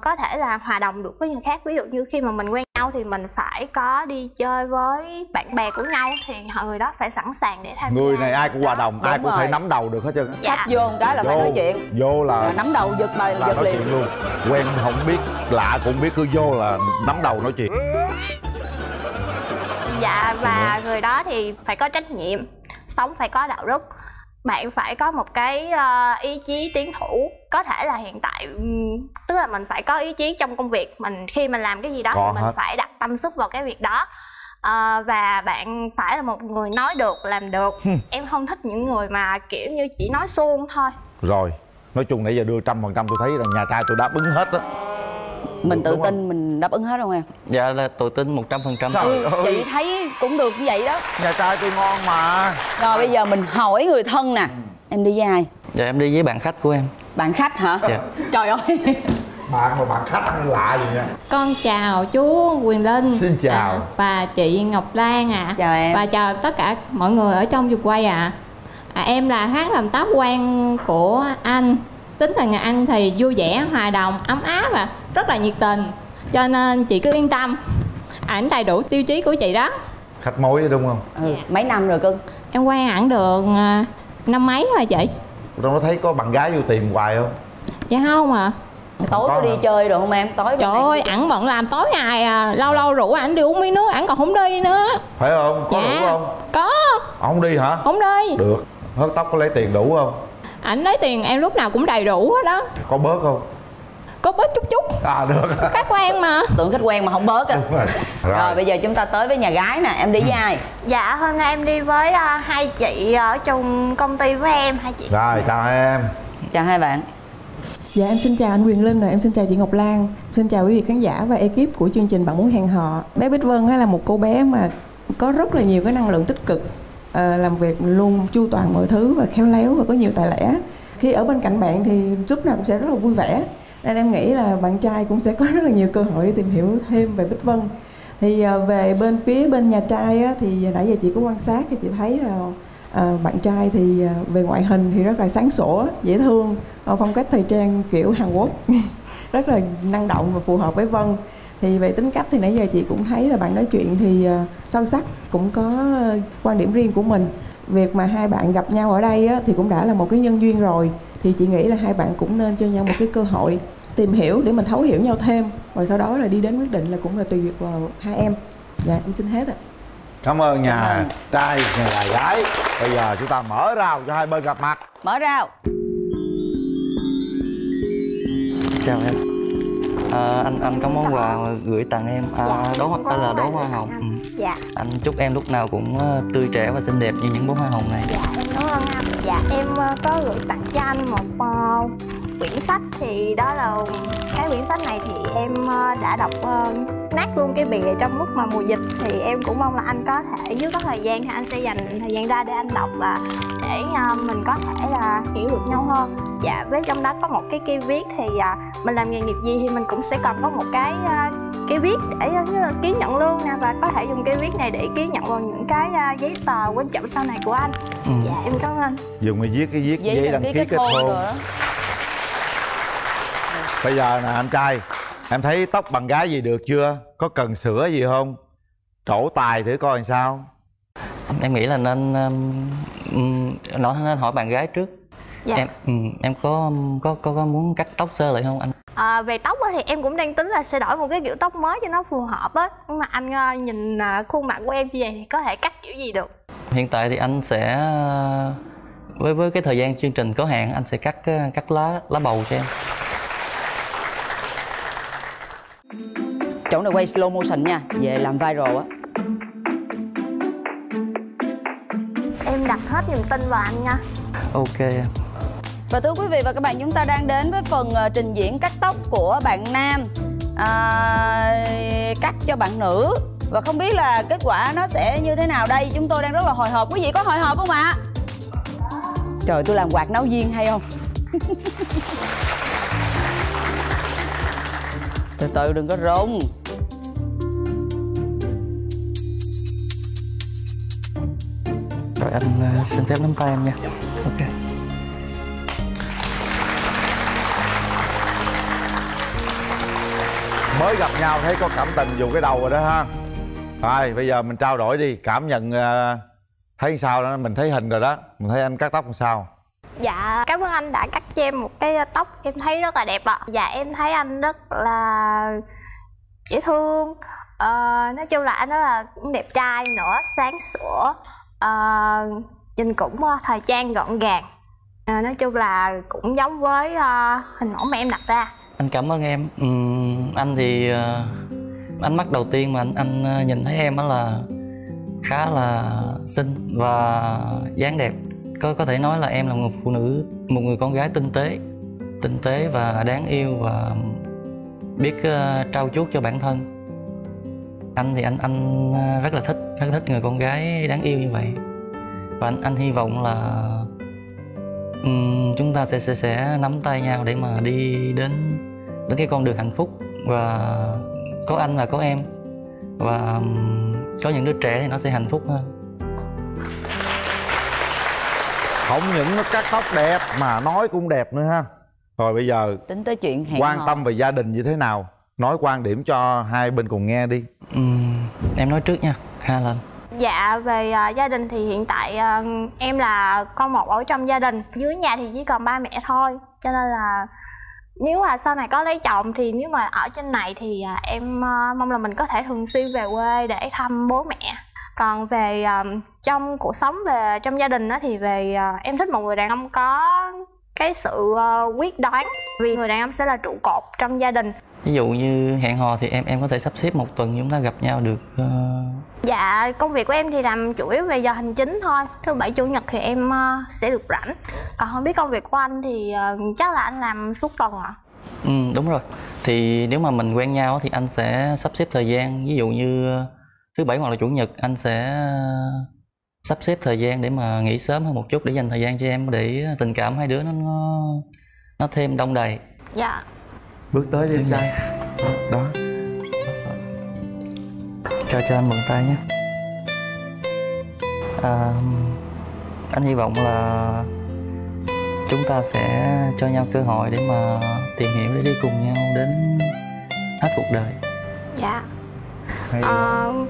có thể là hòa đồng được với người khác. Ví dụ như khi mà mình quen nhau thì mình phải có đi chơi với bạn bè của nhau, thì người đó phải sẵn sàng để tham gia. Người này ai cũng hòa đồng, ai cũng phải nắm đầu được hết trơn. Khách vô một cái là phải nói chuyện. Vô là nắm đầu giật bài giật liền luôn. Quen không biết, lạ cũng biết, cứ vô là nắm đầu nói chuyện. Dạ, và người đó thì phải có trách nhiệm, sống phải có đạo đức. Bạn phải có một cái ý chí tiến thủ, có thể là hiện tại, tức là mình phải có ý chí trong công việc mình. Khi mình làm cái gì đó thì mình phải đặt tâm sức vào cái việc đó. Và bạn phải là một người nói được, làm được. Em không thích những người mà kiểu như chỉ nói suông thôi. Rồi, nói chung nãy giờ đưa 100%, tôi thấy là nhà trai tôi đáp ứng hết á. Mình tự tin không? Mình đáp ứng hết không em? Dạ là tự tin 100%. Chị thấy cũng được như vậy đó. Nhà trai tôi ngon mà. Rồi bây giờ mình hỏi người thân nè. Em đi với ai? Dạ em đi với bạn khách của em. Bạn khách hả? Dạ. Trời ơi. Bạn mà bạn khách lạ gì vậy? Con chào chú Quyền Linh. Xin chào. Và chị Ngọc Lan ạ. Chào em. Và chào tất cả mọi người ở trong vùng quay ạ. Em là hát làm tóc quan của anh. Tính là nhà anh thì vui vẻ, hòa đồng, ấm áp và rất là nhiệt tình. Cho nên chị cứ yên tâm, ảnh đầy đủ tiêu chí của chị đó. Khách mối đúng không? Ừ, mấy năm rồi cưng? Em quen ảnh được 5 mấy rồi chị. Đâu có thấy có bạn gái vô tìm hoài không? Dạ không ạ. Tối có đi chơi được không em? Tối trời ơi, ảnh bận làm tối ngày à. Lâu lâu rủ ảnh đi uống miếng nước, ảnh còn không đi nữa. Phải không? Có dạ. Rủ không? Có. Không đi hả? Không đi. Được. Hớt tóc có lấy tiền đủ không? Ảnh lấy tiền em lúc nào cũng đầy đủ hết đó. Có bớt không? Có bớt chút chút. À được. Khách quen mà. Tưởng khách quen mà không bớt à. Rồi bây giờ chúng ta tới với nhà gái nè. Em đi với ai? Dạ hôm nay em đi với hai chị ở trong công ty với em. Hai chị. Rồi chào em. Chào hai bạn. Dạ em xin chào anh Quyền Linh, rồi em xin chào chị Ngọc Lan, xin chào quý vị khán giả và ekip của chương trình Bạn Muốn Hẹn Hò. Bé Bích Vân là một cô bé mà có rất là nhiều cái năng lượng tích cực, làm việc luôn chu toàn mọi thứ và khéo léo và có nhiều tài lẻ. Khi ở bên cạnh bạn thì lúc nào cũng sẽ rất là vui vẻ. Nên em nghĩ là bạn trai cũng sẽ có rất là nhiều cơ hội để tìm hiểu thêm về Bích Vân. Thì về bên phía bên nhà trai á, thì nãy giờ chị có quan sát thì chị thấy là bạn trai thì về ngoại hình thì rất là sáng sủa, dễ thương, phong cách thời trang kiểu Hàn Quốc rất là năng động và phù hợp với Vân. Thì về tính cách thì nãy giờ chị cũng thấy là bạn nói chuyện thì sâu sắc, cũng có quan điểm riêng của mình. Việc mà hai bạn gặp nhau ở đây á, thì cũng đã là một cái nhân duyên rồi. Thì chị nghĩ là hai bạn cũng nên cho nhau một cái cơ hội tìm hiểu để mình thấu hiểu nhau thêm. Rồi sau đó là đi đến quyết định là cũng là tùy việc vào hai em. Dạ em xin hết ạ. Cảm ơn nhà trai, nhà gái. Bây giờ chúng ta mở rào cho hai bên gặp mặt. Mở rào. Chào em. Anh có món quà gửi tặng em. Đó là đóa hoa hồng. Dạ. Anh chúc em lúc nào cũng tươi trẻ và xinh đẹp như những bó hoa hồng này. Dạ em cảm ơn anh. Dạ em có gửi tặng cho anh một quyển sách. Thì đó là cái quyển sách này thì em đã đọc nát luôn cái bìa trong lúc mà mùa dịch. Thì em cũng mong là anh có thể nếu có thời gian thì anh sẽ dành thời gian ra để anh đọc và để mình có thể là hiểu được nhau hơn. Dạ với trong đó có một cái kia viết thì mình làm nghề nghiệp gì thì mình cũng sẽ còn có một cái viết để ký nhận lương nè, và có thể dùng cái viết này để ký nhận vào những cái giấy tờ quan trọng sau này của anh. Dạ em cảm ơn anh. Dùng cái viết giấy đăng ký kết hôn. Bây giờ nè anh trai, em thấy tóc bằng gái gì được chưa? Có cần sửa gì không? Trổ tài thử coi làm sao. Em nghĩ là nên hỏi bạn gái trước. Dạ. Em có muốn cắt tóc sơ lại không anh? Về tóc thì em cũng đang tính là sẽ đổi một cái kiểu tóc mới cho nó phù hợp á. Nhưng mà anh nhìn khuôn mặt của em như vậy thì có thể cắt kiểu gì được? Hiện tại thì anh sẽ với cái thời gian chương trình có hạn, anh sẽ cắt lá bầu cho em. Chỗ này quay slow motion nha, về làm viral á. Em đặt hết niềm tin vào anh nha. Ok. Và thưa quý vị và các bạn, chúng ta đang đến với phần trình diễn cắt tóc của bạn nam cắt cho bạn nữ. Và không biết là kết quả nó sẽ như thế nào đây. Chúng tôi đang rất là hồi hộp. Quý vị có hồi hộp không ạ? Trời, tôi làm quạt nấu viên hay không? Từ từ đừng có rung. Rồi anh xin phép nắm tay em nha. Ok. Mới gặp nhau thấy có cảm tình dù cái đầu rồi đó ha. Rồi bây giờ mình trao đổi đi, cảm nhận thấy sao đó, mình thấy hình rồi đó, mình thấy anh cắt tóc làm sao? Dạ cảm ơn anh đã cắt cho em một cái tóc em thấy rất là đẹp ạ. Dạ em thấy anh rất là dễ thương, nói chung là anh rất là cũng đẹp trai nữa, sáng sủa, nhìn cũng thời trang gọn gàng, nói chung là cũng giống với hình mẫu mà em đặt ra. Anh cảm ơn em. Anh thì ánh mắt đầu tiên mà anh nhìn thấy em đó là khá là xinh và dáng đẹp. Có thể nói là em là một phụ nữ, một người con gái tinh tế và đáng yêu và biết trau chuốt cho bản thân. Anh thì anh rất là thích người con gái đáng yêu như vậy. Và anh hy vọng là chúng ta sẽ nắm tay nhau để mà đi đến cái con đường hạnh phúc, và có anh và có em và có những đứa trẻ thì nó sẽ hạnh phúc hơn. Không những nó cắt tóc đẹp mà nói cũng đẹp nữa ha. Rồi bây giờ tính tới chuyện hẹn quan tâm về gia đình như thế nào, nói quan điểm cho hai bên cùng nghe đi. Em nói trước nha, ha Lan. Dạ về gia đình thì hiện tại em là con một ở trong gia đình. Dưới nhà thì chỉ còn ba mẹ thôi. Cho nên là nếu mà sau này có lấy chồng thì nếu mà ở trên này thì em mong là mình có thể thường xuyên về quê để thăm bố mẹ. Còn về trong cuộc sống về trong gia đình đó, thì về em thích một người đàn ông có cái sự quyết đoán, vì người đàn ông sẽ là trụ cột trong gia đình. Ví dụ như hẹn hò thì em có thể sắp xếp một tuần chúng ta gặp nhau được. Dạ, công việc của em thì làm chủ yếu về giờ hành chính thôi. Thứ bảy chủ nhật thì em sẽ được rảnh. Còn không biết công việc của anh thì chắc là anh làm suốt tuần ạ? Ừ, đúng rồi. Thì nếu mà mình quen nhau thì anh sẽ sắp xếp thời gian. Ví dụ như thứ bảy hoặc là chủ nhật anh sẽ sắp xếp thời gian để mà nghỉ sớm hơn một chút, để dành thời gian cho em, để tình cảm hai đứa nó thêm đong đầy. Dạ. Bước tới đi em trai. Đó. Cho anh mượn tay nhé. Anh hy vọng là chúng ta sẽ cho nhau cơ hội để mà tìm hiểu, để đi cùng nhau đến hết cuộc đời. Dạ.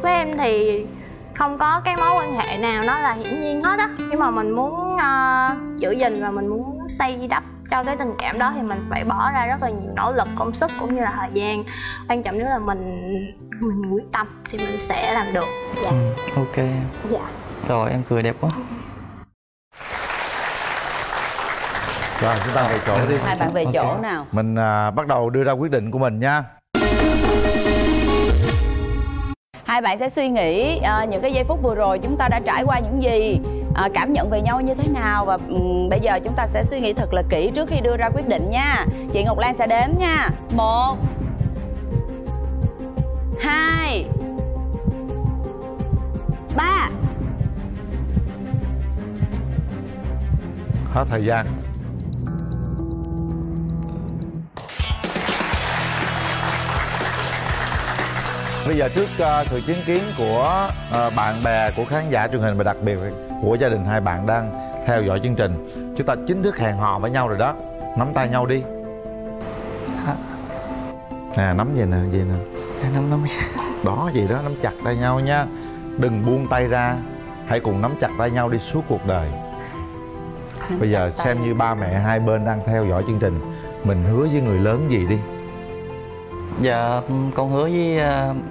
Với em thì không có cái mối quan hệ nào nó là hiển nhiên hết á. Nhưng mà mình muốn giữ gìn và mình muốn xây đắp cho cái tình cảm đó thì mình phải bỏ ra rất là nhiều nỗ lực, công sức cũng như là thời gian. Quan trọng nữa là mình quyết tâm thì mình sẽ làm được. Dạ. Ok. Dạ. Rồi, em cười đẹp quá. Rồi, chúng ta về chỗ đi. Hai bạn về chỗ nào. Mình bắt đầu đưa ra quyết định của mình nha. Hai bạn sẽ suy nghĩ những cái giây phút vừa rồi chúng ta đã trải qua những gì, cảm nhận về nhau như thế nào. Và bây giờ chúng ta sẽ suy nghĩ thật là kỹ trước khi đưa ra quyết định nha. Chị Ngọc Lan sẽ đếm nha. 1 2 3. Hết thời gian. Bây giờ trước sự chứng kiến của bạn bè, của khán giả truyền hình và đặc biệt của gia đình hai bạn đang theo dõi chương trình, chúng ta chính thức hẹn hò với nhau rồi đó. Nắm tay nhau đi nè, nắm vậy nè, vậy nè, nắm đó, gì đó, nắm chặt tay nhau nha, đừng buông tay ra, hãy cùng nắm chặt tay nhau đi suốt cuộc đời. Bây giờ xem như ba mẹ hai bên đang theo dõi chương trình, mình hứa với người lớn gì đi. Dạ, con hứa với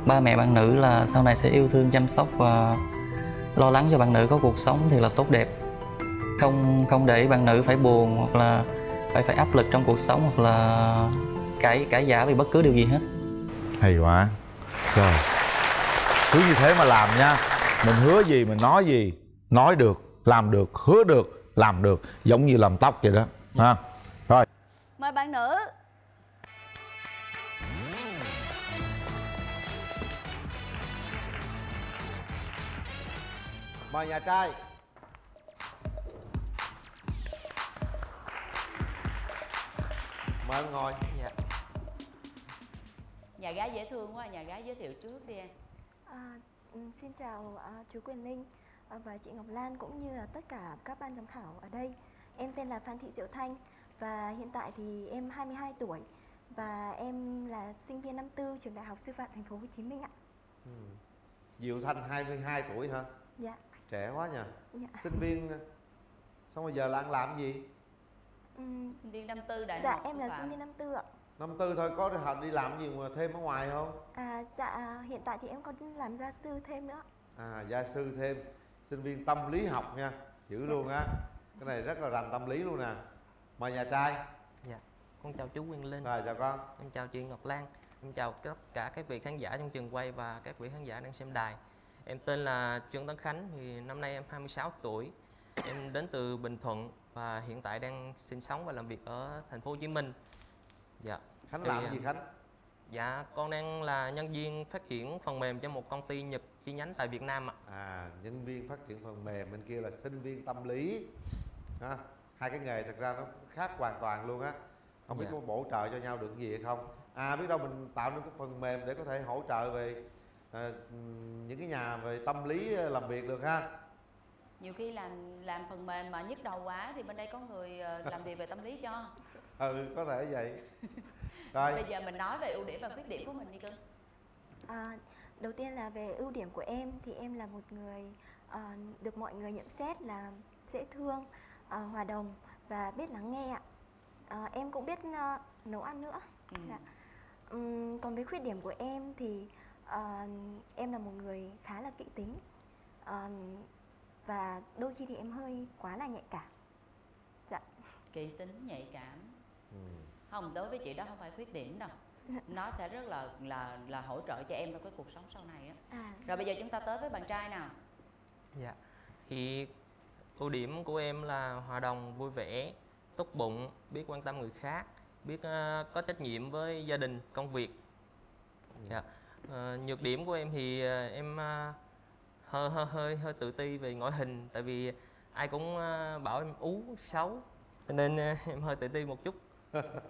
ba mẹ bạn nữ là sau này sẽ yêu thương, chăm sóc và lo lắng cho bạn nữ có cuộc sống thì là tốt đẹp. Không để bạn nữ phải buồn hoặc là phải áp lực trong cuộc sống, hoặc là cãi vã vì bất cứ điều gì hết. Hay quá. Rồi, cứ như thế mà làm nha. Mình hứa gì mình nói gì. Nói được, làm được, hứa được, làm được. Giống như làm tóc vậy đó ha. Rồi, mời bạn nữ. Mời nhà trai. Mời em ngồi. Dạ. Nhà gái dễ thương quá, nhà gái giới thiệu trước đi em. Xin chào chú Quyền Linh và chị Ngọc Lan cũng như là tất cả các ban giám khảo ở đây. Em tên là Phan Thị Diệu Thanh và hiện tại thì em 22 tuổi và em là sinh viên năm tư trường Đại học Sư phạm Thành phố Hồ Chí Minh ạ. Diệu Thanh 22 tuổi hả? Dạ. Trẻ quá nhờ. Dạ. Sinh viên. Xong rồi giờ là anh làm gì? Sinh viên năm tư đại học. Dạ em là sinh viên năm tư ạ. Năm tư thôi, có học đi làm gì mà thêm ở ngoài không? Dạ hiện tại thì em còn làm gia sư thêm nữa. À, gia sư thêm. Sinh viên tâm lý học nha. Giữ luôn á. Cái này rất là rành tâm lý luôn nè. Mời nhà trai. Dạ. Con chào chú Quyền Linh. Rồi, chào con. Em chào chị Ngọc Lan. Em chào tất cả các vị khán giả trong trường quay và các vị khán giả đang xem đài. Em tên là Trương Tấn Khánh, thì năm nay em 26 tuổi. Em đến từ Bình Thuận và hiện tại đang sinh sống và làm việc ở thành phố Hồ Chí Minh. Dạ. Khánh thì làm gì Khánh? Dạ, con đang là nhân viên phát triển phần mềm cho một công ty Nhật chi nhánh tại Việt Nam ạ. À, nhân viên phát triển phần mềm, bên kia là sinh viên tâm lý. Ha, hai cái nghề thật ra nó khác hoàn toàn luôn á. Không biết có bổ trợ cho nhau được gì hay không? À, biết đâu mình tạo nên cái phần mềm để có thể hỗ trợ về những cái nhà về tâm lý làm việc được ha. Nhiều khi làm phần mềm mà nhức đầu quá thì bên đây có người làm việc về tâm lý cho. Ừ, có thể vậy. Rồi. Bây giờ mình nói về ưu điểm và khuyết điểm của mình đi cưng. Đầu tiên là về ưu điểm của em thì em là một người được mọi người nhận xét là dễ thương, hòa đồng và biết lắng nghe ạ. Em cũng biết nấu ăn nữa. Còn về khuyết điểm của em thì em là một người khá là kỹ tính, và đôi khi thì em hơi quá là nhạy cảm. Dạ. kỹ tính, nhạy cảm. Không, đối với chị đó không phải khuyết điểm đâu, nó sẽ rất là hỗ trợ cho em trong cái cuộc sống sau này á. Rồi bây giờ chúng ta tới với bạn trai nào. Dạ, thì ưu điểm của em là hòa đồng, vui vẻ, tốt bụng, biết quan tâm người khác, biết có trách nhiệm với gia đình, công việc. Dạ. Nhược điểm của em thì em hơi tự ti về ngoại hình, tại vì ai cũng bảo em ú xấu, cho nên em hơi tự ti một chút.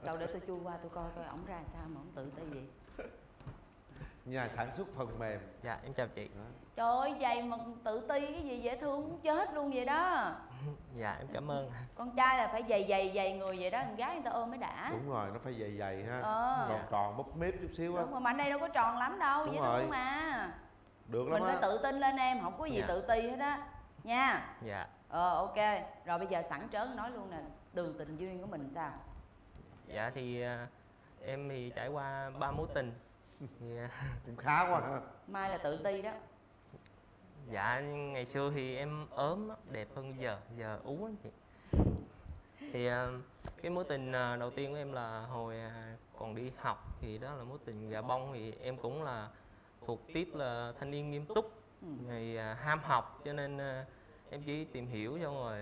Đâu để tôi chui qua tôi coi coi ổng ra sao mà ổng tự ti vậy. Nhà sản xuất phần mềm. Dạ, em chào chị. Trời ơi, vậy mà tự ti cái gì, dễ thương muốn chết luôn vậy đó. Dạ, em cảm ơn. Con trai là phải dày người vậy đó, con gái người ta ôm mới đã. Đúng rồi, nó phải dày ha, tròn tròn búp mép chút xíu á. Đúng rồi, mà anh đây đâu có tròn lắm đâu, dễ thương mà. Được lắm á. Mình phải tự tin lên em, không có gì tự ti hết á. Nha. Dạ. Ok, rồi bây giờ sẵn trớn nói luôn nè, đường tình duyên của mình sao? Dạ thì em thì trải qua 3 mối tình. Cũng khá quá hả? Mai là tự ti đó. Dạ, ngày xưa thì em ốm, đẹp hơn giờ, giờ ú lắm chị. Thì cái mối tình đầu tiên của em là hồi còn đi học. Thì đó là mối tình gà bông, thì em cũng là thuộc tiếp là thanh niên nghiêm túc, thì ham học, cho nên em chỉ tìm hiểu xong rồi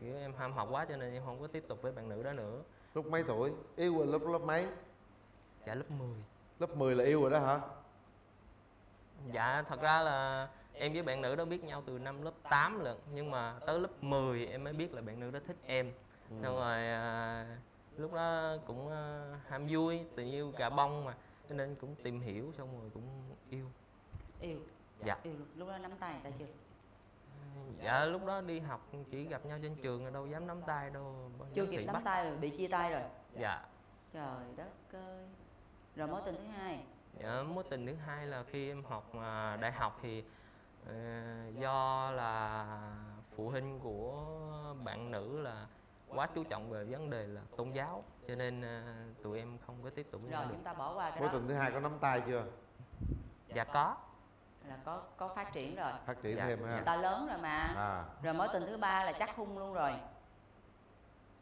kiểu em ham học quá cho nên em không có tiếp tục với bạn nữ đó nữa. Lúc mấy tuổi? Yêu là lớp mấy? Dạ lớp 10. Lớp 10 là yêu rồi đó hả? Dạ thật ra là em với bạn nữ đó biết nhau từ năm lớp 8 lận. Nhưng mà tới lớp 10 em mới biết là bạn nữ đó thích em. Xong rồi lúc đó cũng ham vui, tình yêu gà bông mà, cho nên cũng tìm hiểu xong rồi cũng yêu. Yêu? Dạ. Yêu lúc đó nắm tay người ta chưa? Dạ lúc đó đi học chỉ gặp nhau trên trường, đâu dám nắm tay đâu. Chưa kịp nắm tay rồi bị chia tay rồi? Dạ. Trời đất ơi. Rồi mối tình thứ hai? Dạ mối tình thứ hai là khi em học đại học thì do là phụ huynh của bạn nữ là quá chú trọng về vấn đề là tôn giáo, cho nên tụi em không có tiếp tục với nhau được. Rồi chúng ta bỏ qua cái đó. Mối tình thứ hai có nắm tay chưa? Dạ có. Là có phát triển rồi. Phát triển thêm ha. Người ta lớn rồi mà. Rồi mối tình thứ ba là chắc hung luôn rồi.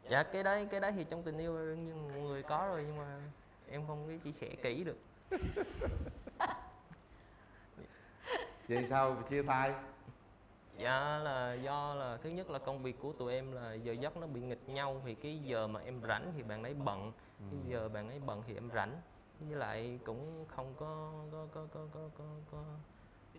Dạ cái đấy thì trong tình yêu đương người có rồi, nhưng mà em không có chia sẻ kỹ được. Vậy sao chia tay? Dạ là do là thứ nhất là công việc của tụi em là giờ giấc nó bị nghịch nhau. Thì cái giờ mà em rảnh thì bạn ấy bận, cái giờ bạn ấy bận thì em rảnh. Với lại cũng không có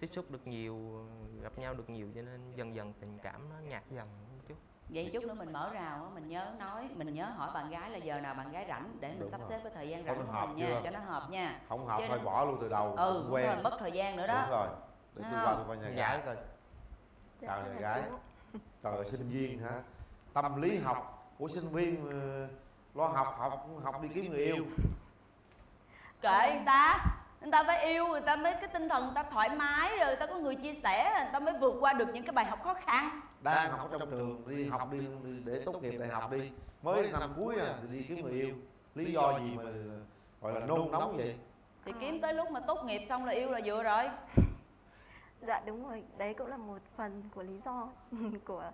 tiếp xúc được nhiều, gặp nhau được nhiều, cho nên dần dần tình cảm nó nhạt dần một chút. Vậy chút nữa mình mở rào, mình nhớ nói, mình nhớ hỏi bạn gái là giờ nào bạn gái rảnh để mình sắp xếp cái thời gian rảnh của mình nha, cho nó hợp nha. Không hợp thôi bỏ luôn từ đầu. Ừ, quen rồi mất thời gian nữa đó. Đúng rồi, để tôi qua tôi coi nhà gái coi. Chào nhà gái. Trời ơi, sinh viên hả? Tâm lý học của sinh viên lo học đi kiếm người yêu. Kệ người ta phải yêu, người ta mới cái tinh thần người ta thoải mái, rồi người ta có người chia sẻ, người ta mới vượt qua được những cái bài học khó khăn. Đang học trong trường đi học đi để tốt nghiệp đại học đi, mới năm cuối thì đi kiếm người yêu, lý do gì mà gọi là nôn nóng vậy? Thì kiếm tới lúc mà tốt nghiệp xong là yêu là vừa rồi. Dạ đúng rồi, đấy cũng là một phần của lý do của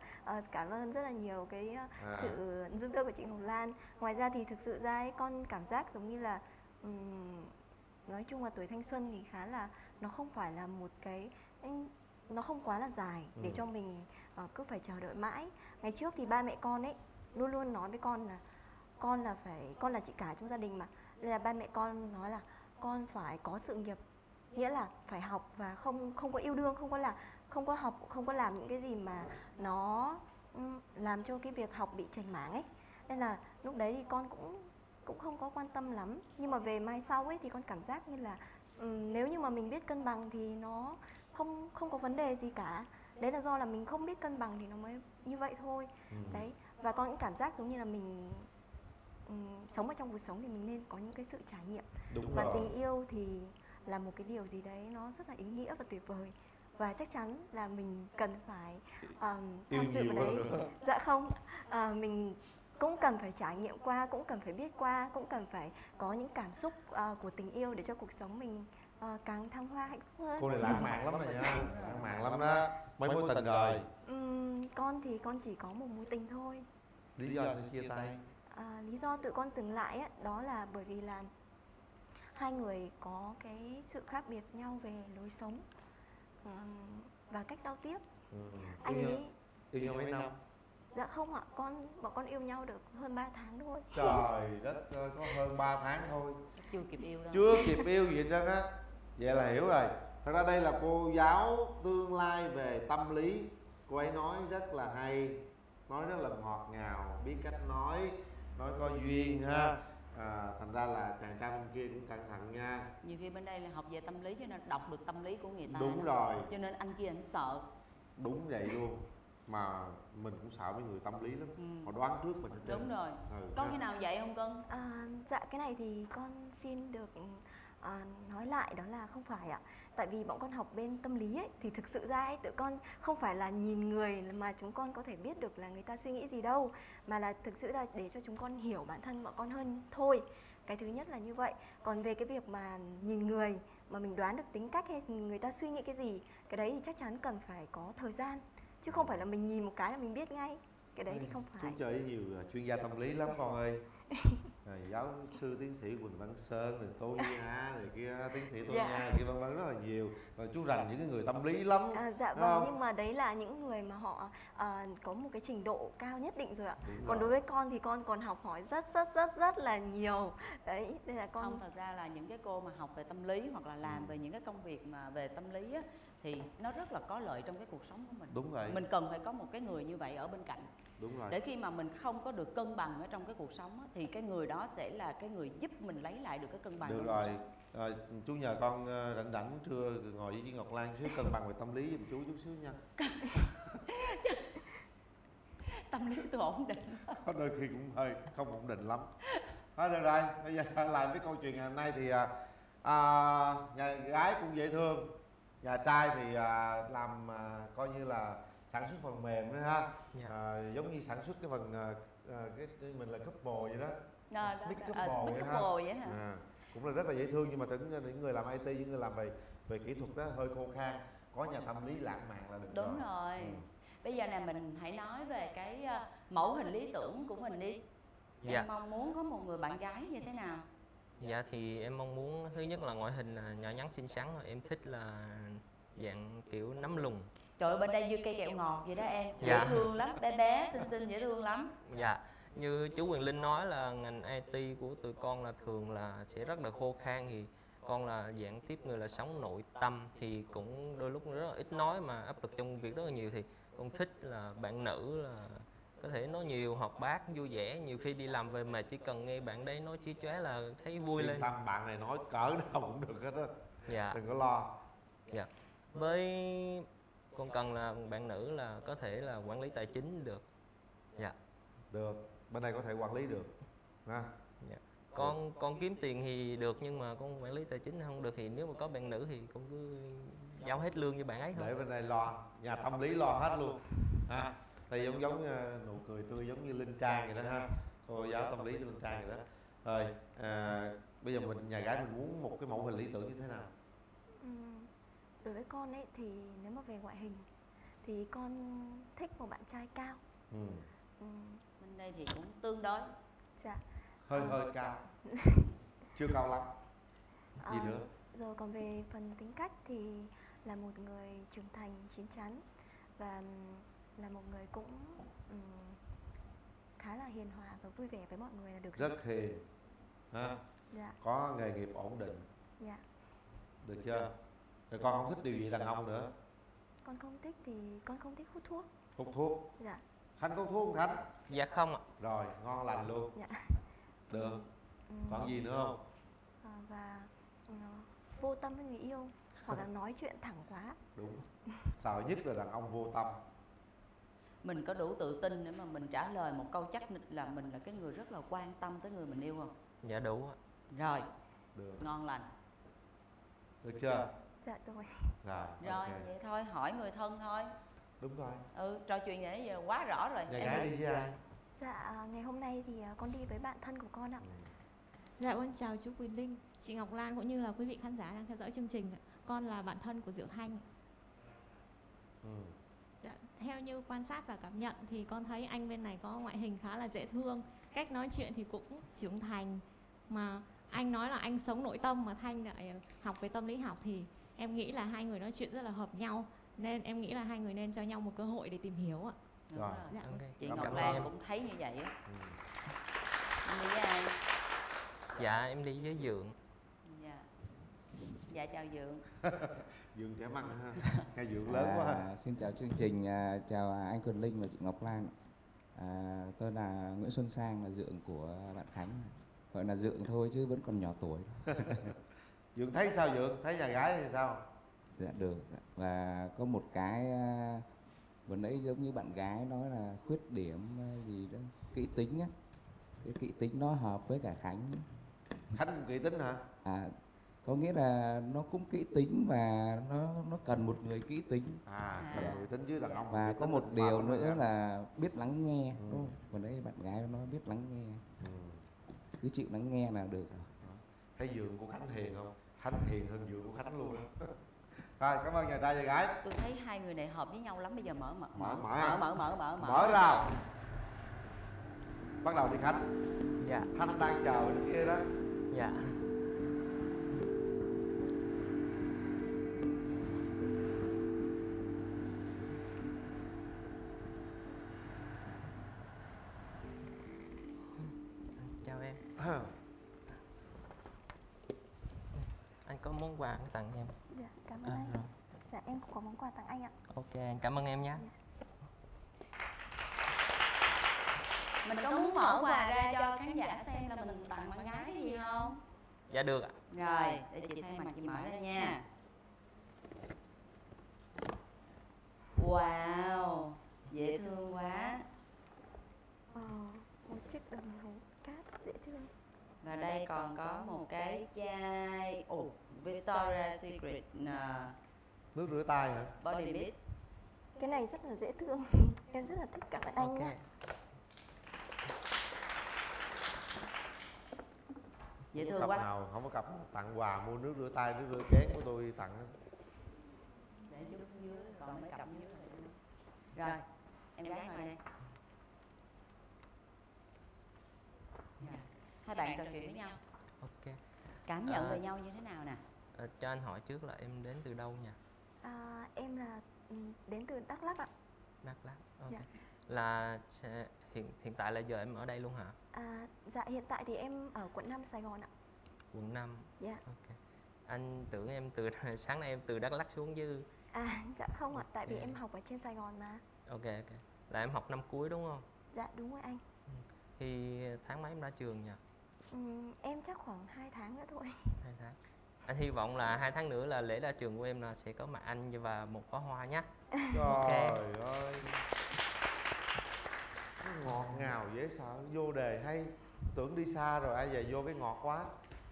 cảm ơn rất là nhiều cái sự giúp đỡ của chị Ngọc Lan. Ngoài ra thì thực sự ra ấy, con cảm giác giống như là nói chung là tuổi thanh xuân thì khá là nó không phải là một cái, nó không quá là dài để cho mình cứ phải chờ đợi mãi. Ngày trước thì ba mẹ con ấy luôn luôn nói với con là con là chị cả trong gia đình mà, nên là ba mẹ con nói là con phải có sự nghiệp, nghĩa là phải học và không có yêu đương, không có học, không có làm những cái gì mà nó làm cho cái việc học bị chành mảng ấy. Nên là lúc đấy thì con cũng không có quan tâm lắm. Nhưng mà về mai sau ấy thì con cảm giác như là nếu như mà mình biết cân bằng thì nó không có vấn đề gì cả. Đấy là do là mình không biết cân bằng thì nó mới như vậy thôi. Đấy. Và con cũng cảm giác giống như là mình sống ở trong cuộc sống thì mình nên có những cái sự trải nghiệm. Đúng và rồi. Tình yêu thì là một cái điều gì đấy nó rất là ý nghĩa và tuyệt vời. Và chắc chắn là mình cần phải tham dự vào đấy. Dạ không, mình cũng cần phải trải nghiệm qua, cũng cần phải biết qua, cũng cần phải có những cảm xúc của tình yêu để cho cuộc sống mình càng thăng hoa hạnh phúc hơn. Cô này lãng mạn lắm rồi nha, lãng mạn lắm đó. Mấy mối tình rồi? Con thì con chỉ có một mối tình thôi. Lý do sự chia tay? Lý do tụi con dừng lại ấy, đó là bởi vì là hai người có cái sự khác biệt nhau về lối sống và cách giao tiếp. Anh ấy yêu nhau mấy năm? Dạ không ạ, bọn con yêu nhau được hơn 3 tháng thôi. Trời đất ơi, có hơn 3 tháng thôi. Chưa kịp yêu đâu. Chưa kịp yêu gì hết trơn á. Vậy là hiểu rồi. Thật ra đây là cô giáo tương lai về tâm lý. Cô ấy nói rất là hay, nói rất là ngọt ngào, biết cách nói có duyên ha. Thành ra là chàng trai bên kia cũng cẩn thận nha. Nhiều khi bên đây là học về tâm lý cho nên đọc được tâm lý của người ta. Đúng rồi. Cho nên anh kia anh sợ. Đúng vậy luôn. Mà mình cũng sợ với người tâm lý lắm, họ đoán trước mình. Đúng rồi. Có cái nào vậy không cưng? Dạ cái này thì con xin được nói lại đó là không phải ạ. Tại vì bọn con học bên tâm lý ấy, thì thực sự ra ấy, tụi con không phải là nhìn người mà chúng con có thể biết được là người ta suy nghĩ gì đâu. Mà là thực sự là để cho chúng con hiểu bản thân bọn con hơn thôi. Cái thứ nhất là như vậy. Còn về cái việc mà nhìn người mà mình đoán được tính cách hay người ta suy nghĩ cái gì, cái đấy thì chắc chắn cần phải có thời gian. Chứ không phải là mình nhìn một cái là mình biết ngay. Cái đấy thì không phải. Chú chơi với nhiều chuyên gia tâm lý lắm con ơi. Giáo sư tiến sĩ Huỳnh Văn Sơn, rồi Tô Nha, rồi kia tiến sĩ Tô Nha, kia vân vân rất là nhiều. Rồi chú rành những cái người tâm lý lắm. Dạ vâng, nhưng mà đấy là những người mà họ có một cái trình độ cao nhất định rồi ạ. Còn đối với con thì con còn học hỏi rất là nhiều. Đấy, đây là con. Không, thật ra là những cái cô mà học về tâm lý hoặc là làm về những cái công việc mà về tâm lý á, thì nó rất là có lợi trong cái cuộc sống của mình. Đúng rồi. Mình cần phải có một cái người như vậy ở bên cạnh. Đúng rồi. Để khi mà mình không có được cân bằng ở trong cái cuộc sống á, thì cái người đó sẽ là cái người giúp mình lấy lại được cái cân bằng. Được rồi. Chú nhờ con rảnh rảnh trưa ngồi với chị Ngọc Lan xíu cân bằng về tâm lý giùm chú chút xíu nha. Tâm lý tôi ổn định. Có đôi khi cũng hơi không ổn định lắm. Thôi được rồi, bây giờ làm cái câu chuyện ngày hôm nay thì nhà gái cũng dễ thương, nhà trai thì làm coi như là sản xuất phần mềm nữa ha. Giống như sản xuất cái phần cái mình là couple vậy đó. Speak Couple vậy ha. Cũng là rất là dễ thương, nhưng mà những người làm IT, những người làm về kỹ thuật đó hơi khô khan, có nhà tâm lý lãng mạn là được. Đúng rồi. Bây giờ là mình hãy nói về cái mẫu hình lý tưởng của mình đi. Em mong muốn có một người bạn gái như thế nào? Dạ thì em mong muốn thứ nhất là ngoại hình là nhỏ nhắn xinh xắn, rồi em thích là dạng kiểu nắm lùng. Trời ơi, bên đây như cây kẹo ngọt vậy đó em. Dễ thương lắm, bé bé xinh xinh dễ thương lắm. Dạ, như chú Quyền Linh nói là ngành IT của tụi con là thường là sẽ rất là khô khan, thì con là dạng tiếp người là sống nội tâm, thì cũng đôi lúc rất là ít nói mà áp lực trong việc rất là nhiều, thì con thích là bạn nữ là có thể nói nhiều, học bác, vui vẻ. Nhiều khi đi làm về mà chỉ cần nghe bạn đấy nói chí chóe là thấy vui lên. Tâm bạn này nói cỡ nào cũng được hết á. Dạ. Đừng có lo. Dạ. Với con cần là bạn nữ là có thể là quản lý tài chính được. Dạ. Được. Bên này có thể quản lý được. Ha. Dạ. Con kiếm tiền thì được, nhưng mà con quản lý tài chính không được, thì nếu mà có bạn nữ thì con cứ giao hết lương cho bạn ấy thôi. Để bên này lo, nhà tâm lý lo hết luôn. Ha. Thì giống nụ cười tươi giống như Linh Trang vậy đó ha, cô giáo tâm lý của Linh Trang vậy đó. Rồi bây giờ nhà gái mình muốn một cái mẫu hình lý tưởng như thế nào? Đối với con ấy thì nếu mà về ngoại hình thì con thích một bạn trai cao. Bên đây thì cũng tương đối. Dạ. Hơi cao. Chưa cao lắm. Gì nữa? Rồi còn về phần tính cách thì là một người trưởng thành, chín chắn và là một người cũng khá là hiền hòa và vui vẻ với mọi người là được. Rất hiền ha. Dạ. Có nghề nghiệp ổn định. Dạ. Được chưa? Rồi con không thích điều gì đàn ông nữa? Con không thích thì con không thích hút thuốc. Hút thuốc? Dạ. Khánh có hút thuốc không Khánh? Dạ không ạ. Rồi, ngon lành luôn. Dạ. Được. Còn gì nữa không? Vô tâm với người yêu hoặc là nói chuyện thẳng quá. Đúng. Sợ nhất là đàn ông vô tâm. Mình có đủ tự tin để mà mình trả lời một câu chắc là mình là cái người rất là quan tâm tới người mình yêu không? Dạ đủ ạ. Rồi. Được. Ngon lành. Được chưa? Dạ rồi. Rồi okay. Vậy thôi, hỏi người thân thôi. Đúng rồi. Trò chuyện vậy giờ quá rõ rồi. Nhà gái đi với ai? Dạ ngày hôm nay thì con đi với bạn thân của con ạ. Dạ con chào chú Quyền Linh, chị Ngọc Lan cũng như là quý vị khán giả đang theo dõi chương trình. Con là bạn thân của Diệu Thanh. Dạ, theo theo như quan sát và cảm nhận thì con thấy anh bên này có ngoại hình khá là dễ thương, cách nói chuyện thì cũng trưởng thành. Mà anh nói là anh sống nội tâm mà Thanh lại học về tâm lý học thì em nghĩ là hai người nói chuyện rất là hợp nhau, nên em nghĩ là hai người nên cho nhau một cơ hội để tìm hiểu ạ. Rồi. Dạ. Okay. Chị Ngọc Lan cũng thấy như vậy á. Em đi với ai? Dạ em đi với Dượng. Dạ. Dạ chào Dượng. Dượng trẻ măng ha. Cái Dượng lớn quá ha. Xin chào chương trình, chào anh Quyền Linh và chị Ngọc Lan. Tôi là Nguyễn Xuân Sang, là Dượng của bạn Khánh. Gọi là Dượng thôi chứ vẫn còn nhỏ tuổi. Dượng thấy sao Dượng? Thấy nhà gái thì sao? Dạ được. Và có một cái vừa nãy giống như bạn gái nói là khuyết điểm gì đó, kỹ tính á. Cái kỹ tính nó hợp với cả Khánh. Khánh cũng kỹ tính hả? À, có nghĩa là nó cũng kỹ tính và nó cần một người kỹ tính. À, cần người tính chứ đàn ông. Và có một điều nữa là biết lắng nghe. Vừa nãy bạn gái nó biết lắng nghe. Cứ chịu lắng nghe là được rồi. Thấy Dượng của Khánh hiền không? Khánh hiền hơn Dượng của Khánh luôn. Thôi cảm ơn nhà trai và gái. Tôi thấy hai người này hợp với nhau lắm. Bây giờ mở ra. Bắt đầu đi Khánh. Dạ. Khánh đang chờ ở kia đó. Dạ. Chào em. Anh có món quà anh tặng em. Dạ, cảm ơn anh. Dạ, em cũng có món quà tặng anh ạ. Ok, anh cảm ơn em nhé. Dạ. Mình có muốn mở quà ra cho khán giả xem là mình tặng bạn gái cái gì không? Dạ được ạ. Rồi, để chị thay mặt chị mở ra nha. Wow, dễ thương quá. Một chiếc đồng hồ cát dễ thương. Và đây còn có một cái chai Victoria Secret nước rửa tay hả? Body mist. Cái này rất là dễ thương. Em rất là thích, cảm ơn anh nhé. Dễ thương quá. Nào, không có cặp tặng quà mua nước rửa tay, nước rửa chén của tôi tặng. Để chút dưới còn mấy cặp dưới rồi. Rồi, em gái ngồi đây. Hai bạn trò chuyện với nhau. Ok. Cảm nhận về nhau như thế nào nè? Cho anh hỏi trước là em đến từ đâu nha? Em là đến từ Đắk Lắk ạ. Đắk Lắk. Ok. Dạ. Là hiện tại là giờ em ở đây luôn hả? Dạ hiện tại thì em ở quận 5 Sài Gòn ạ. Quận 5. Dạ. Yeah. Ok. Anh tưởng em từ sáng nay em từ Đắk Lắk xuống chứ? À dạ không ạ, tại vì em học ở trên Sài Gòn mà. Ok ok. Là em học năm cuối đúng không? Dạ đúng rồi anh. Thì tháng mấy em ra trường nhỉ? Em chắc khoảng 2 tháng nữa thôi. 2 tháng. Anh hy vọng là 2 tháng nữa là lễ ra trường của em là sẽ có mặt anh và một bó hoa nhé. Trời ơi. Ngọt ngào dễ sợ, vô đề hay. Tưởng đi xa rồi ai về vô cái ngọt quá.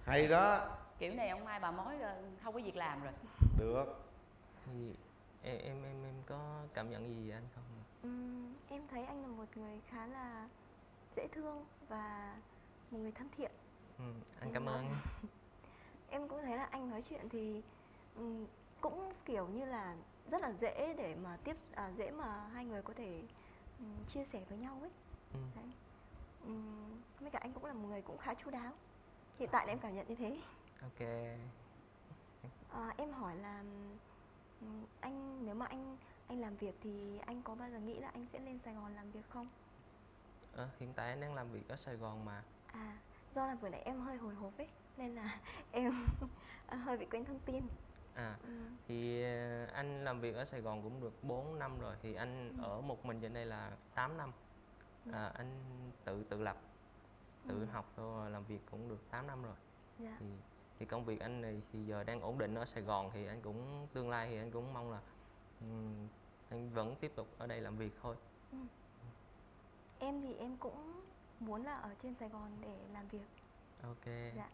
Hay đó. Kiểu này ông Mai bà mối không có việc làm rồi. Được. Thì em có cảm nhận gì về anh không? Em thấy anh là một người khá là dễ thương và một người thân thiện. Anh cảm ơn. Em cũng thấy là anh nói chuyện thì cũng kiểu như là rất là dễ để mà dễ mà hai người có thể chia sẻ với nhau ấy. Đấy. Với cả anh cũng là một người cũng khá chu đáo. Hiện tại là em cảm nhận như thế. Ok. Em hỏi là anh nếu mà anh làm việc thì anh có bao giờ nghĩ là anh sẽ lên Sài Gòn làm việc không? Hiện tại anh đang làm việc ở Sài Gòn mà. À, do là vừa nãy em hơi hồi hộp ấy nên là em hơi bị quên thông tin. Thì anh làm việc ở Sài Gòn cũng được 4 năm rồi. Thì anh ở một mình trên đây là 8 năm. Anh tự học rồi làm việc cũng được 8 năm rồi. Dạ. Thì công việc anh này thì giờ đang ổn định ở Sài Gòn. Thì anh cũng tương lai thì anh cũng mong là anh vẫn tiếp tục ở đây làm việc thôi. Em thì em cũng muốn là ở trên Sài Gòn để làm việc. Ok. Dạ.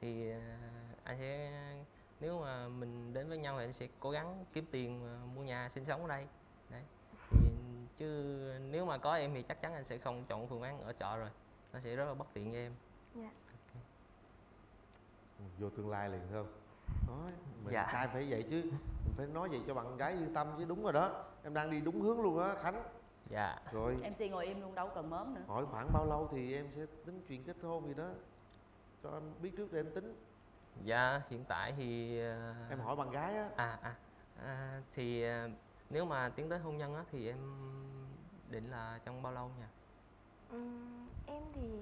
Thì anh sẽ, nếu mà mình đến với nhau thì anh sẽ cố gắng kiếm tiền mua nhà sinh sống ở đây. Đấy. Thì, chứ nếu mà có em thì chắc chắn anh sẽ không chọn phương án ở trọ rồi. Nó sẽ rất là bất tiện cho em. Dạ. Okay. Vô tương lai liền không? Đó, mình trai phải vậy chứ, mình phải nói vậy cho bạn gái yên tâm chứ. Đúng rồi đó, em đang đi đúng hướng luôn á Khánh. Dạ. Rồi MC ngồi im luôn đâu cần mớm nữa. Hỏi khoảng bao lâu thì em sẽ tính chuyện kết hôn gì đó, cho em biết trước để em tính. Dạ, hiện tại thì em hỏi bạn gái á. Thì nếu mà tiến tới hôn nhân á thì em định là trong bao lâu nha? Em thì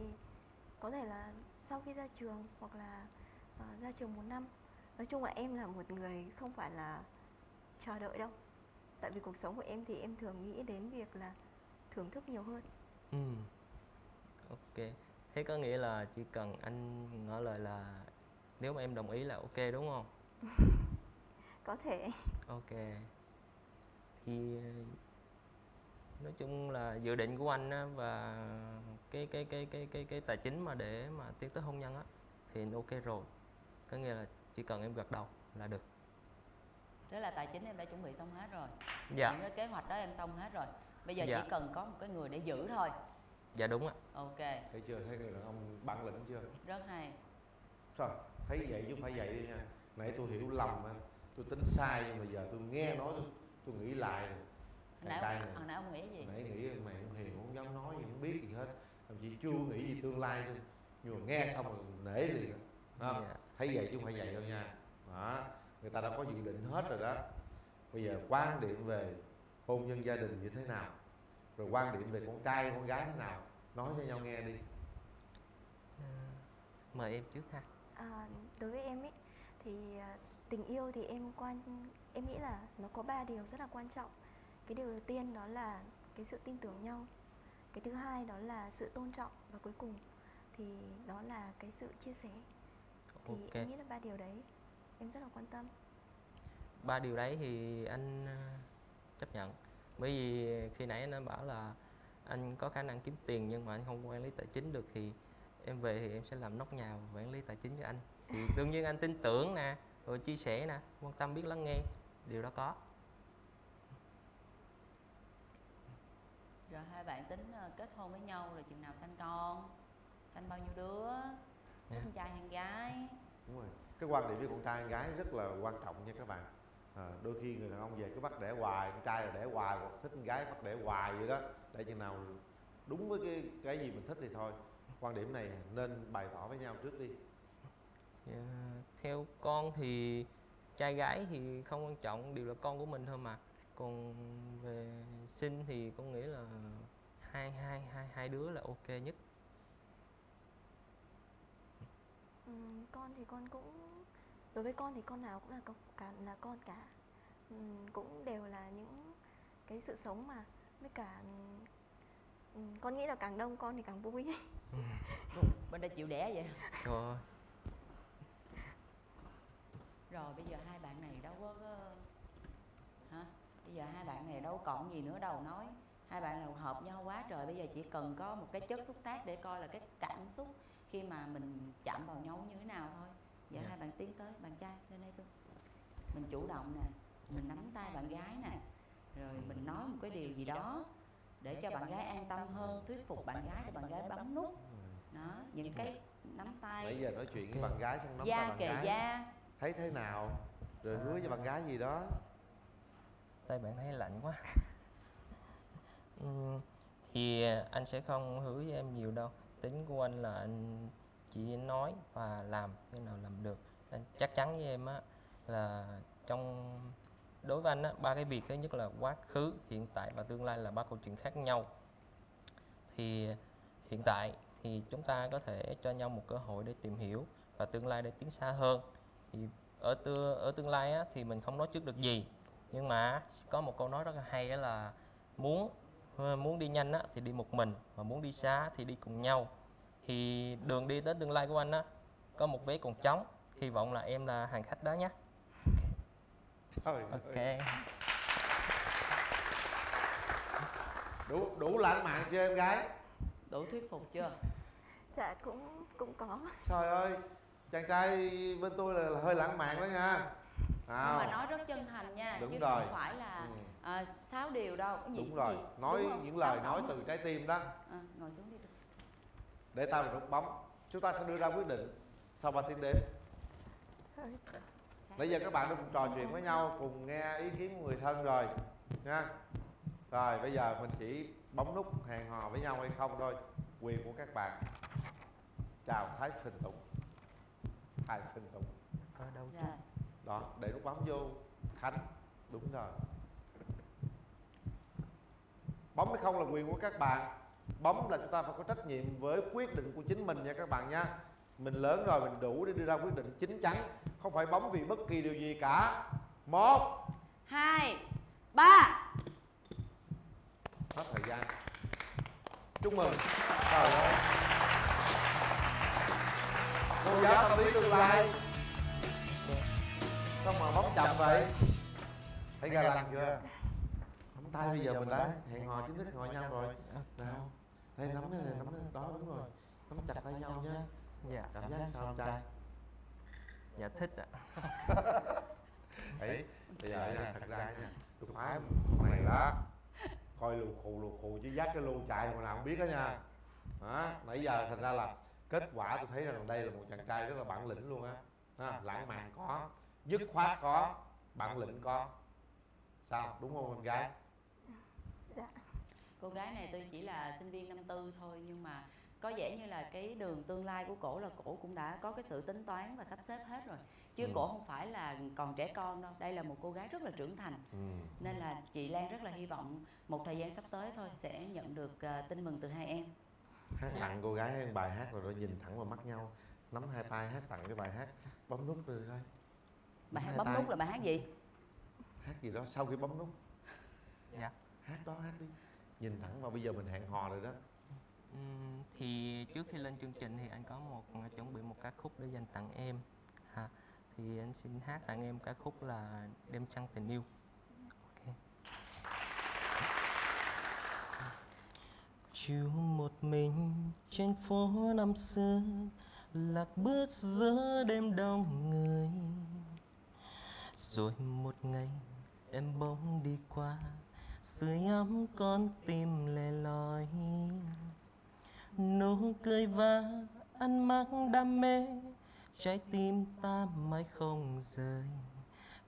có thể là sau khi ra trường hoặc là ra trường 1 năm. Nói chung là em là một người không phải là chờ đợi đâu. Tại vì cuộc sống của em thì em thường nghĩ đến việc là thưởng thức nhiều hơn. Ok. Thế có nghĩa là chỉ cần anh ngỏ lời là nếu mà em đồng ý là ok đúng không? Có thể. Ok. Thì nói chung là dự định của anh á, và cái tài chính mà để mà tiến tới hôn nhân á thì ok rồi. Có nghĩa là chỉ cần em gật đầu là được. Đó là tài chính em đã chuẩn bị xong hết rồi. Dạ. Những cái kế hoạch đó em xong hết rồi. Bây giờ chỉ cần có một cái người để giữ thôi. Dạ đúng ạ. Ok. Thấy chưa, thấy người đàn ông bản lĩnh chưa? Rất hay. Sao? Thấy vậy chứ phải vậy đi nha. Nãy tôi hiểu lầm, tôi tính sai, nhưng mà giờ tôi nghe nói tôi nghĩ lại. Hồi nãy ông nghĩ gì? Nãy nghĩ mày không hiểu, không dám nói gì, không biết gì hết. Thậm chí chưa nghĩ gì tương lai thôi. Nhưng mà nghe xong rồi nể liền. Thấy vậy chứ không phải vậy đâu nha. Đó, người ta đã có dự định hết rồi đó. Bây giờ quan điểm về hôn nhân gia đình như thế nào, rồi quan điểm về con trai con gái thế nào, nói cho nhau nghe đi. Mời em trước ha. Đối với em ấy thì tình yêu thì em nghĩ là nó có 3 điều rất là quan trọng. Cái điều đầu tiên đó là cái sự tin tưởng nhau, cái thứ hai đó là sự tôn trọng, và cuối cùng thì đó là cái sự chia sẻ. Thì em nghĩ là 3 điều đấy em rất là quan tâm. 3 điều đấy thì anh chấp nhận. Bởi vì khi nãy anh bảo là anh có khả năng kiếm tiền nhưng mà anh không quản lý tài chính được, thì em về thì em sẽ làm nóc nhà quản lý tài chính cho anh. Thì đương nhiên anh tin tưởng nè, rồi chia sẻ nè, quan tâm biết lắng nghe, điều đó có. Rồi hai bạn tính kết hôn với nhau rồi chừng nào sanh con? Sanh bao nhiêu đứa? Con trai hay gái? Đúng rồi. Cái quan điểm với con trai con gái rất là quan trọng nha các bạn. Đôi khi người đàn ông về cứ bắt đẻ hoài, con trai là đẻ hoài, hoặc thích con gái bắt đẻ hoài vậy đó. Để chừng nào đúng với cái gì mình thích thì thôi. Quan điểm này nên bày tỏ với nhau trước đi. Theo con thì trai gái thì không quan trọng, đều là con của mình thôi mà. Còn về sinh thì con nghĩ là hai đứa là ok nhất. Con thì con cũng, đối với con thì con nào cũng là con cả. Cũng đều là những cái sự sống mà, với cả con nghĩ là càng đông con thì càng vui. Bên đây chịu đẻ vậy. Rồi. Rồi bây giờ hai bạn này đâu có bây giờ hai bạn này đâu còn gì nữa đâu nói. Hai bạn nào hợp nhau quá trời. Bây giờ chỉ cần có một cái chất xúc tác để coi là cái cảm xúc khi mà mình chạm vào nhau như thế nào thôi. Giờ hai bạn tiến tới, bạn trai lên đây luôn. Mình chủ động nè, mình nắm tay bạn gái nè, rồi mình nói một cái điều gì đó để cho bạn gái an tâm hơn, thuyết phục bạn gái để bạn gái bấm nút. Đó, những cái nắm tay. Bây giờ nói chuyện với bạn gái xong nắm tay bạn gái. Thấy thế nào? Rồi hứa cho bạn gái gì đó. Tay bạn thấy lạnh quá. Thì anh sẽ không hứa với em nhiều đâu. Tính của anh là anh chỉ nói và làm cái nào làm được. Anh chắc chắn với em á là trong đối với anh á, 3 cái việc, thứ nhất là quá khứ, hiện tại và tương lai là 3 câu chuyện khác nhau. Thì hiện tại thì chúng ta có thể cho nhau một cơ hội để tìm hiểu, và tương lai để tiến xa hơn. Thì ở tương lai á, thì mình không nói trước được gì, nhưng mà có một câu nói rất là hay đó là muốn đi nhanh á, thì đi một mình, mà muốn đi xa thì đi cùng nhau. Thì đường đi tới tương lai của anh á, có một vé còn trống, hy vọng là em là hành khách đó nhé. Ok. Đủ lãng mạn chưa em gái? Đủ thuyết phục chưa? Dạ cũng có. Trời ơi, chàng trai bên tôi là hơi lãng mạn đó nha. Nhưng mà nói rất chân thành nha. Đúng chứ rồi. Không phải là 6 điều đâu. Đúng rồi, nói những lời nói từ trái tim đó. Ngồi xuống đi. Để tao được nút bấm. Chúng ta sẽ đưa ra quyết định sau 3 tiếng đếm. Bây giờ các bạn đã cùng trò chuyện với nhau, cùng nghe ý kiến của người thân rồi nha. Rồi bây giờ mình chỉ bấm nút hẹn hò với nhau hay không thôi. Quyền của các bạn. Chào Thái Phình Tùng. Thái Phình Tùng ở đâu chứ? Đó, để nút bấm vô. Khánh, đúng rồi. Bấm hay không là quyền của các bạn. Bấm là chúng ta phải có trách nhiệm với quyết định của chính mình nha các bạn nha. Mình lớn rồi, mình đủ để đưa ra quyết định chín chắn, không phải bấm vì bất kỳ điều gì cả. 1 2 3 Hết thời gian. Chúc mừng. Trời ơi. Cô giáo tâm lý tương lai sao mà bấm chậm vậy? Thấy ra làm chưa? Nắm tay bây giờ mình đã hẹn hò chính thức, hẹn hò nhau rồi. Nào, đây nắm cái này, nắm cái đó, đúng rồi. Nắm chặt tay nhau nha. Dạ, cảm giác sao trai? Dạ thích ạ. Đấy, bây giờ thật ra nha, tôi khoái con này đó. Coi lù khù chứ dắt cái lù chạy hồi nào không biết đó nha. Đó, nãy giờ thành ra là kết quả tôi thấy rằng đây là một chàng trai rất là bản lĩnh luôn á. Lãng mạn có, dứt khoát có, bản lĩnh có. Sao, đúng không con gái? Dạ. Cô gái này tuy chỉ là sinh viên năm tư thôi nhưng mà có vẻ như là cái đường tương lai của cổ là cổ cũng đã có cái sự tính toán và sắp xếp hết rồi. Chứ cổ không phải là còn trẻ con đâu. Đây là một cô gái rất là trưởng thành. Nên là chị Lan rất là hy vọng một thời gian sắp tới thôi sẽ nhận được tin mừng từ hai em. Hát tặng cô gái hát bài hát rồi nhìn thẳng vào mắt nhau, nắm hai tay hát tặng cái bài hát. Bấm nút rồi thôi. Bài hát bấm nút là bài hát gì? Hát gì đó sau khi bấm nút. Dạ. Hát đó, hát đi. Nhìn thẳng vào, bây giờ mình hẹn hò rồi đó. Thì trước khi lên chương trình thì anh có chuẩn bị một ca khúc để dành tặng em. Thì anh xin hát tặng em ca khúc là Đêm Trăng Tình Yêu. Okay. Chiều một mình trên phố năm xưa, lạc bước giữa đêm đông người. Rồi một ngày em bỗng đi qua, sưởi ấm con tim lẻ loi. Nụ cười và ăn mặc đam mê, trái tim ta mãi không rời.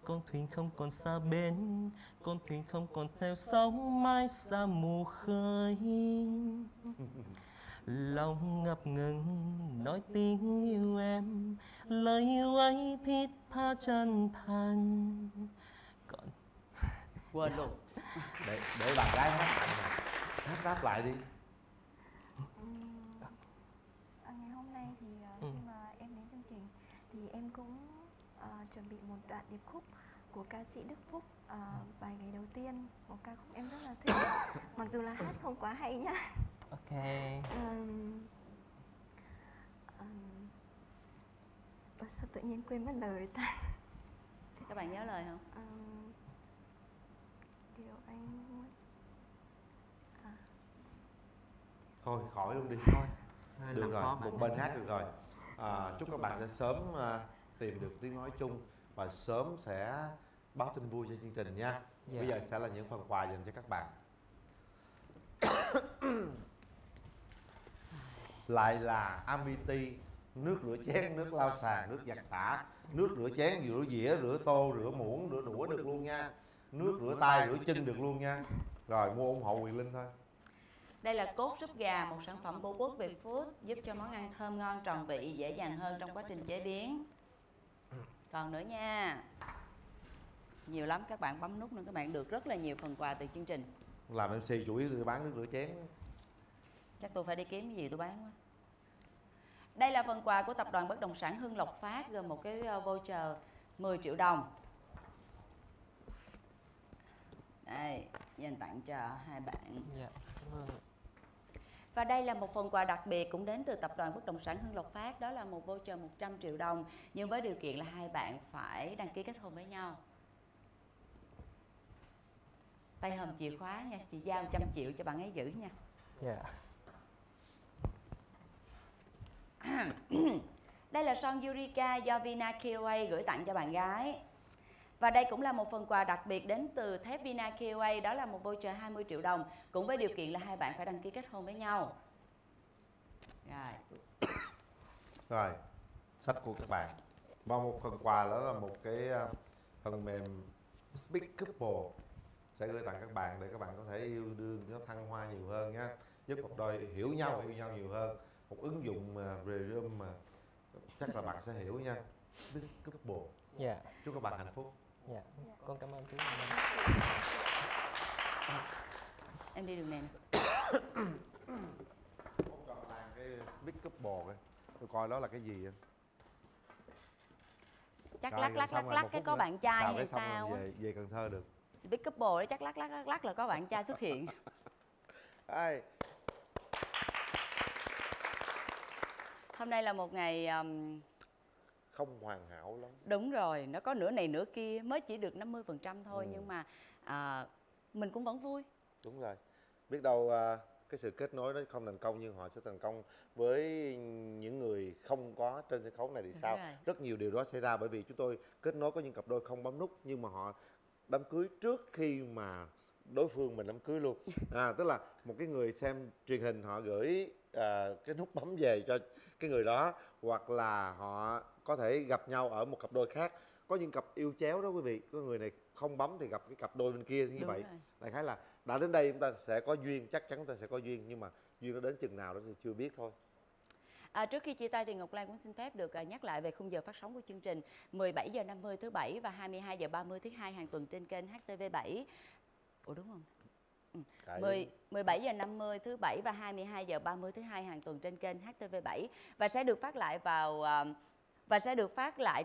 Con thuyền không còn xa bến, con thuyền không còn theo sóng mãi xa mù khơi. Lòng ngập ngừng nói tiếng yêu em, lời yêu ấy thiết tha chân thành. Còn quên luôn. Để bạn gái hát lại này. Hát đáp lại đi. Ngày hôm nay thì khi mà em đến chương trình thì em cũng chuẩn bị một đoạn điệp khúc của ca sĩ Đức Phúc, bài Ngày Đầu Tiên, một ca khúc em rất là thích. Mặc dù là hát không quá hay nhá. Ok. Sao tự nhiên quên mất lời ta. Các bạn nhớ lời không? Điều anh muốn. Thôi khỏi luôn đi thôi. Được rồi, một bên hát được rồi. Chúc các bạn sẽ sớm tìm được tiếng nói chung và sớm sẽ báo tin vui cho chương trình nha. Bây giờ sẽ là những phần quà dành cho các bạn. Lại là Amity, nước rửa chén, nước lau sàn, nước giặt xả, nước rửa chén, rửa dĩa, rửa tô, rửa muỗng, rửa đũa được luôn nha. Nước rửa tay, rửa chân được luôn nha. Rồi mua ủng hộ Quyền Linh thôi. Đây là cốt súp gà, một sản phẩm của Quốc Việt Food, giúp cho món ăn thơm ngon, tròn vị, dễ dàng hơn trong quá trình chế biến. Còn nữa nha. Nhiều lắm, các bạn bấm nút nữa, các bạn được rất là nhiều phần quà từ chương trình. Làm MC chủ yếu tôi bán nước rửa chén. Chắc tôi phải đi kiếm cái gì tôi bán quá. Đây là phần quà của tập đoàn bất động sản Hưng Lộc Phát, gồm một cái voucher 10 triệu đồng. Đây, dành tặng cho hai bạn. Dạ, cảm ơn. Và đây là một phần quà đặc biệt cũng đến từ tập đoàn bất động sản Hưng Lộc Phát. Đó là một voucher 100 triệu đồng. Nhưng với điều kiện là hai bạn phải đăng ký kết hôn với nhau. Tay hòm chìa khóa nha. Chị giao 100 triệu cho bạn ấy giữ nha. Dạ. Đây là son Eureka do Vina QA gửi tặng cho bạn gái. Và đây cũng là một phần quà đặc biệt đến từ thép Vina QA. Đó là một voucher 20 triệu đồng. Cũng với điều kiện là hai bạn phải đăng ký kết hôn với nhau. Rồi. Rồi. Sách của các bạn. Và một phần quà đó là một cái phần mềm Speak Couple sẽ gửi tặng các bạn để các bạn có thể yêu đương nó thăng hoa nhiều hơn nhé, giúp một đôi hiểu nhau và yêu nhau nhiều hơn. Một ứng dụng về room mà chắc là bạn sẽ hiểu nha. Speak Couple. Dạ. Chúc các bạn hạnh phúc. Dạ. Con cảm ơn chú. Em đi đường này nè. Con cần làm cái Speak Couple coi. Tôi coi đó là cái gì vậy? Chắc lắc cái có bạn trai hay sao á. Về Cần Thơ được. Speak Couple đấy chắc lắc là có bạn trai xuất hiện. Ai. Hôm nay là một ngày không hoàn hảo lắm. Đúng rồi, nó có nửa này nửa kia, mới chỉ được 50% thôi, nhưng mà mình cũng vẫn vui. Đúng rồi. Biết đâu cái sự kết nối nó không thành công nhưng họ sẽ thành công với những người không có trên sân khấu này thì sao? Rất nhiều điều đó xảy ra bởi vì chúng tôi kết nối có những cặp đôi không bấm nút nhưng mà họ đám cưới trước khi mà đối phương mình đám cưới luôn. Tức là một cái người xem truyền hình họ gửi cái nút bấm về cho cái người đó, hoặc là họ có thể gặp nhau ở một cặp đôi khác. Có những cặp yêu chéo đó quý vị, có người này không bấm thì gặp cái cặp đôi bên kia như Đúng vậy. Đại khái là đã đến đây chúng ta sẽ có duyên, chắc chắn chúng ta sẽ có duyên, nhưng mà duyên nó đến chừng nào đó thì chưa biết thôi. Trước khi chia tay thì Ngọc Lan cũng xin phép được nhắc lại về khung giờ phát sóng của chương trình 17h50 thứ Bảy và 22h30 thứ Hai hàng tuần trên kênh HTV7. Ủa đúng không? 17h50 thứ Bảy và 22h30 thứ Hai hàng tuần trên kênh HTV7 và sẽ được phát lại vào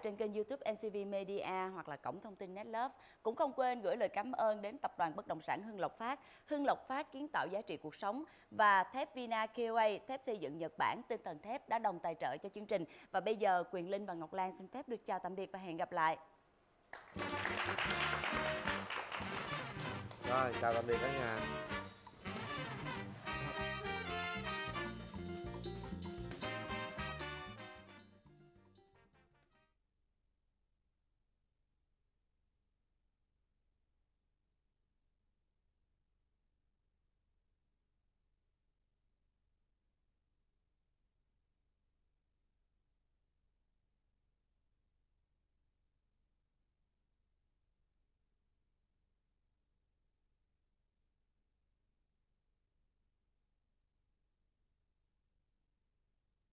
trên kênh YouTube MCV Media hoặc là cổng thông tin Netlove. Cũng không quên gửi lời cảm ơn đến Tập đoàn Bất động sản Hưng Lộc Phát. Hưng Lộc Phát kiến tạo giá trị cuộc sống và thép Vina QA, thép xây dựng Nhật Bản, tinh thần thép đã đồng tài trợ cho chương trình. Và bây giờ Quyền Linh và Ngọc Lan xin phép được chào tạm biệt và hẹn gặp lại. Rồi, chào tạm biệt cả nhà.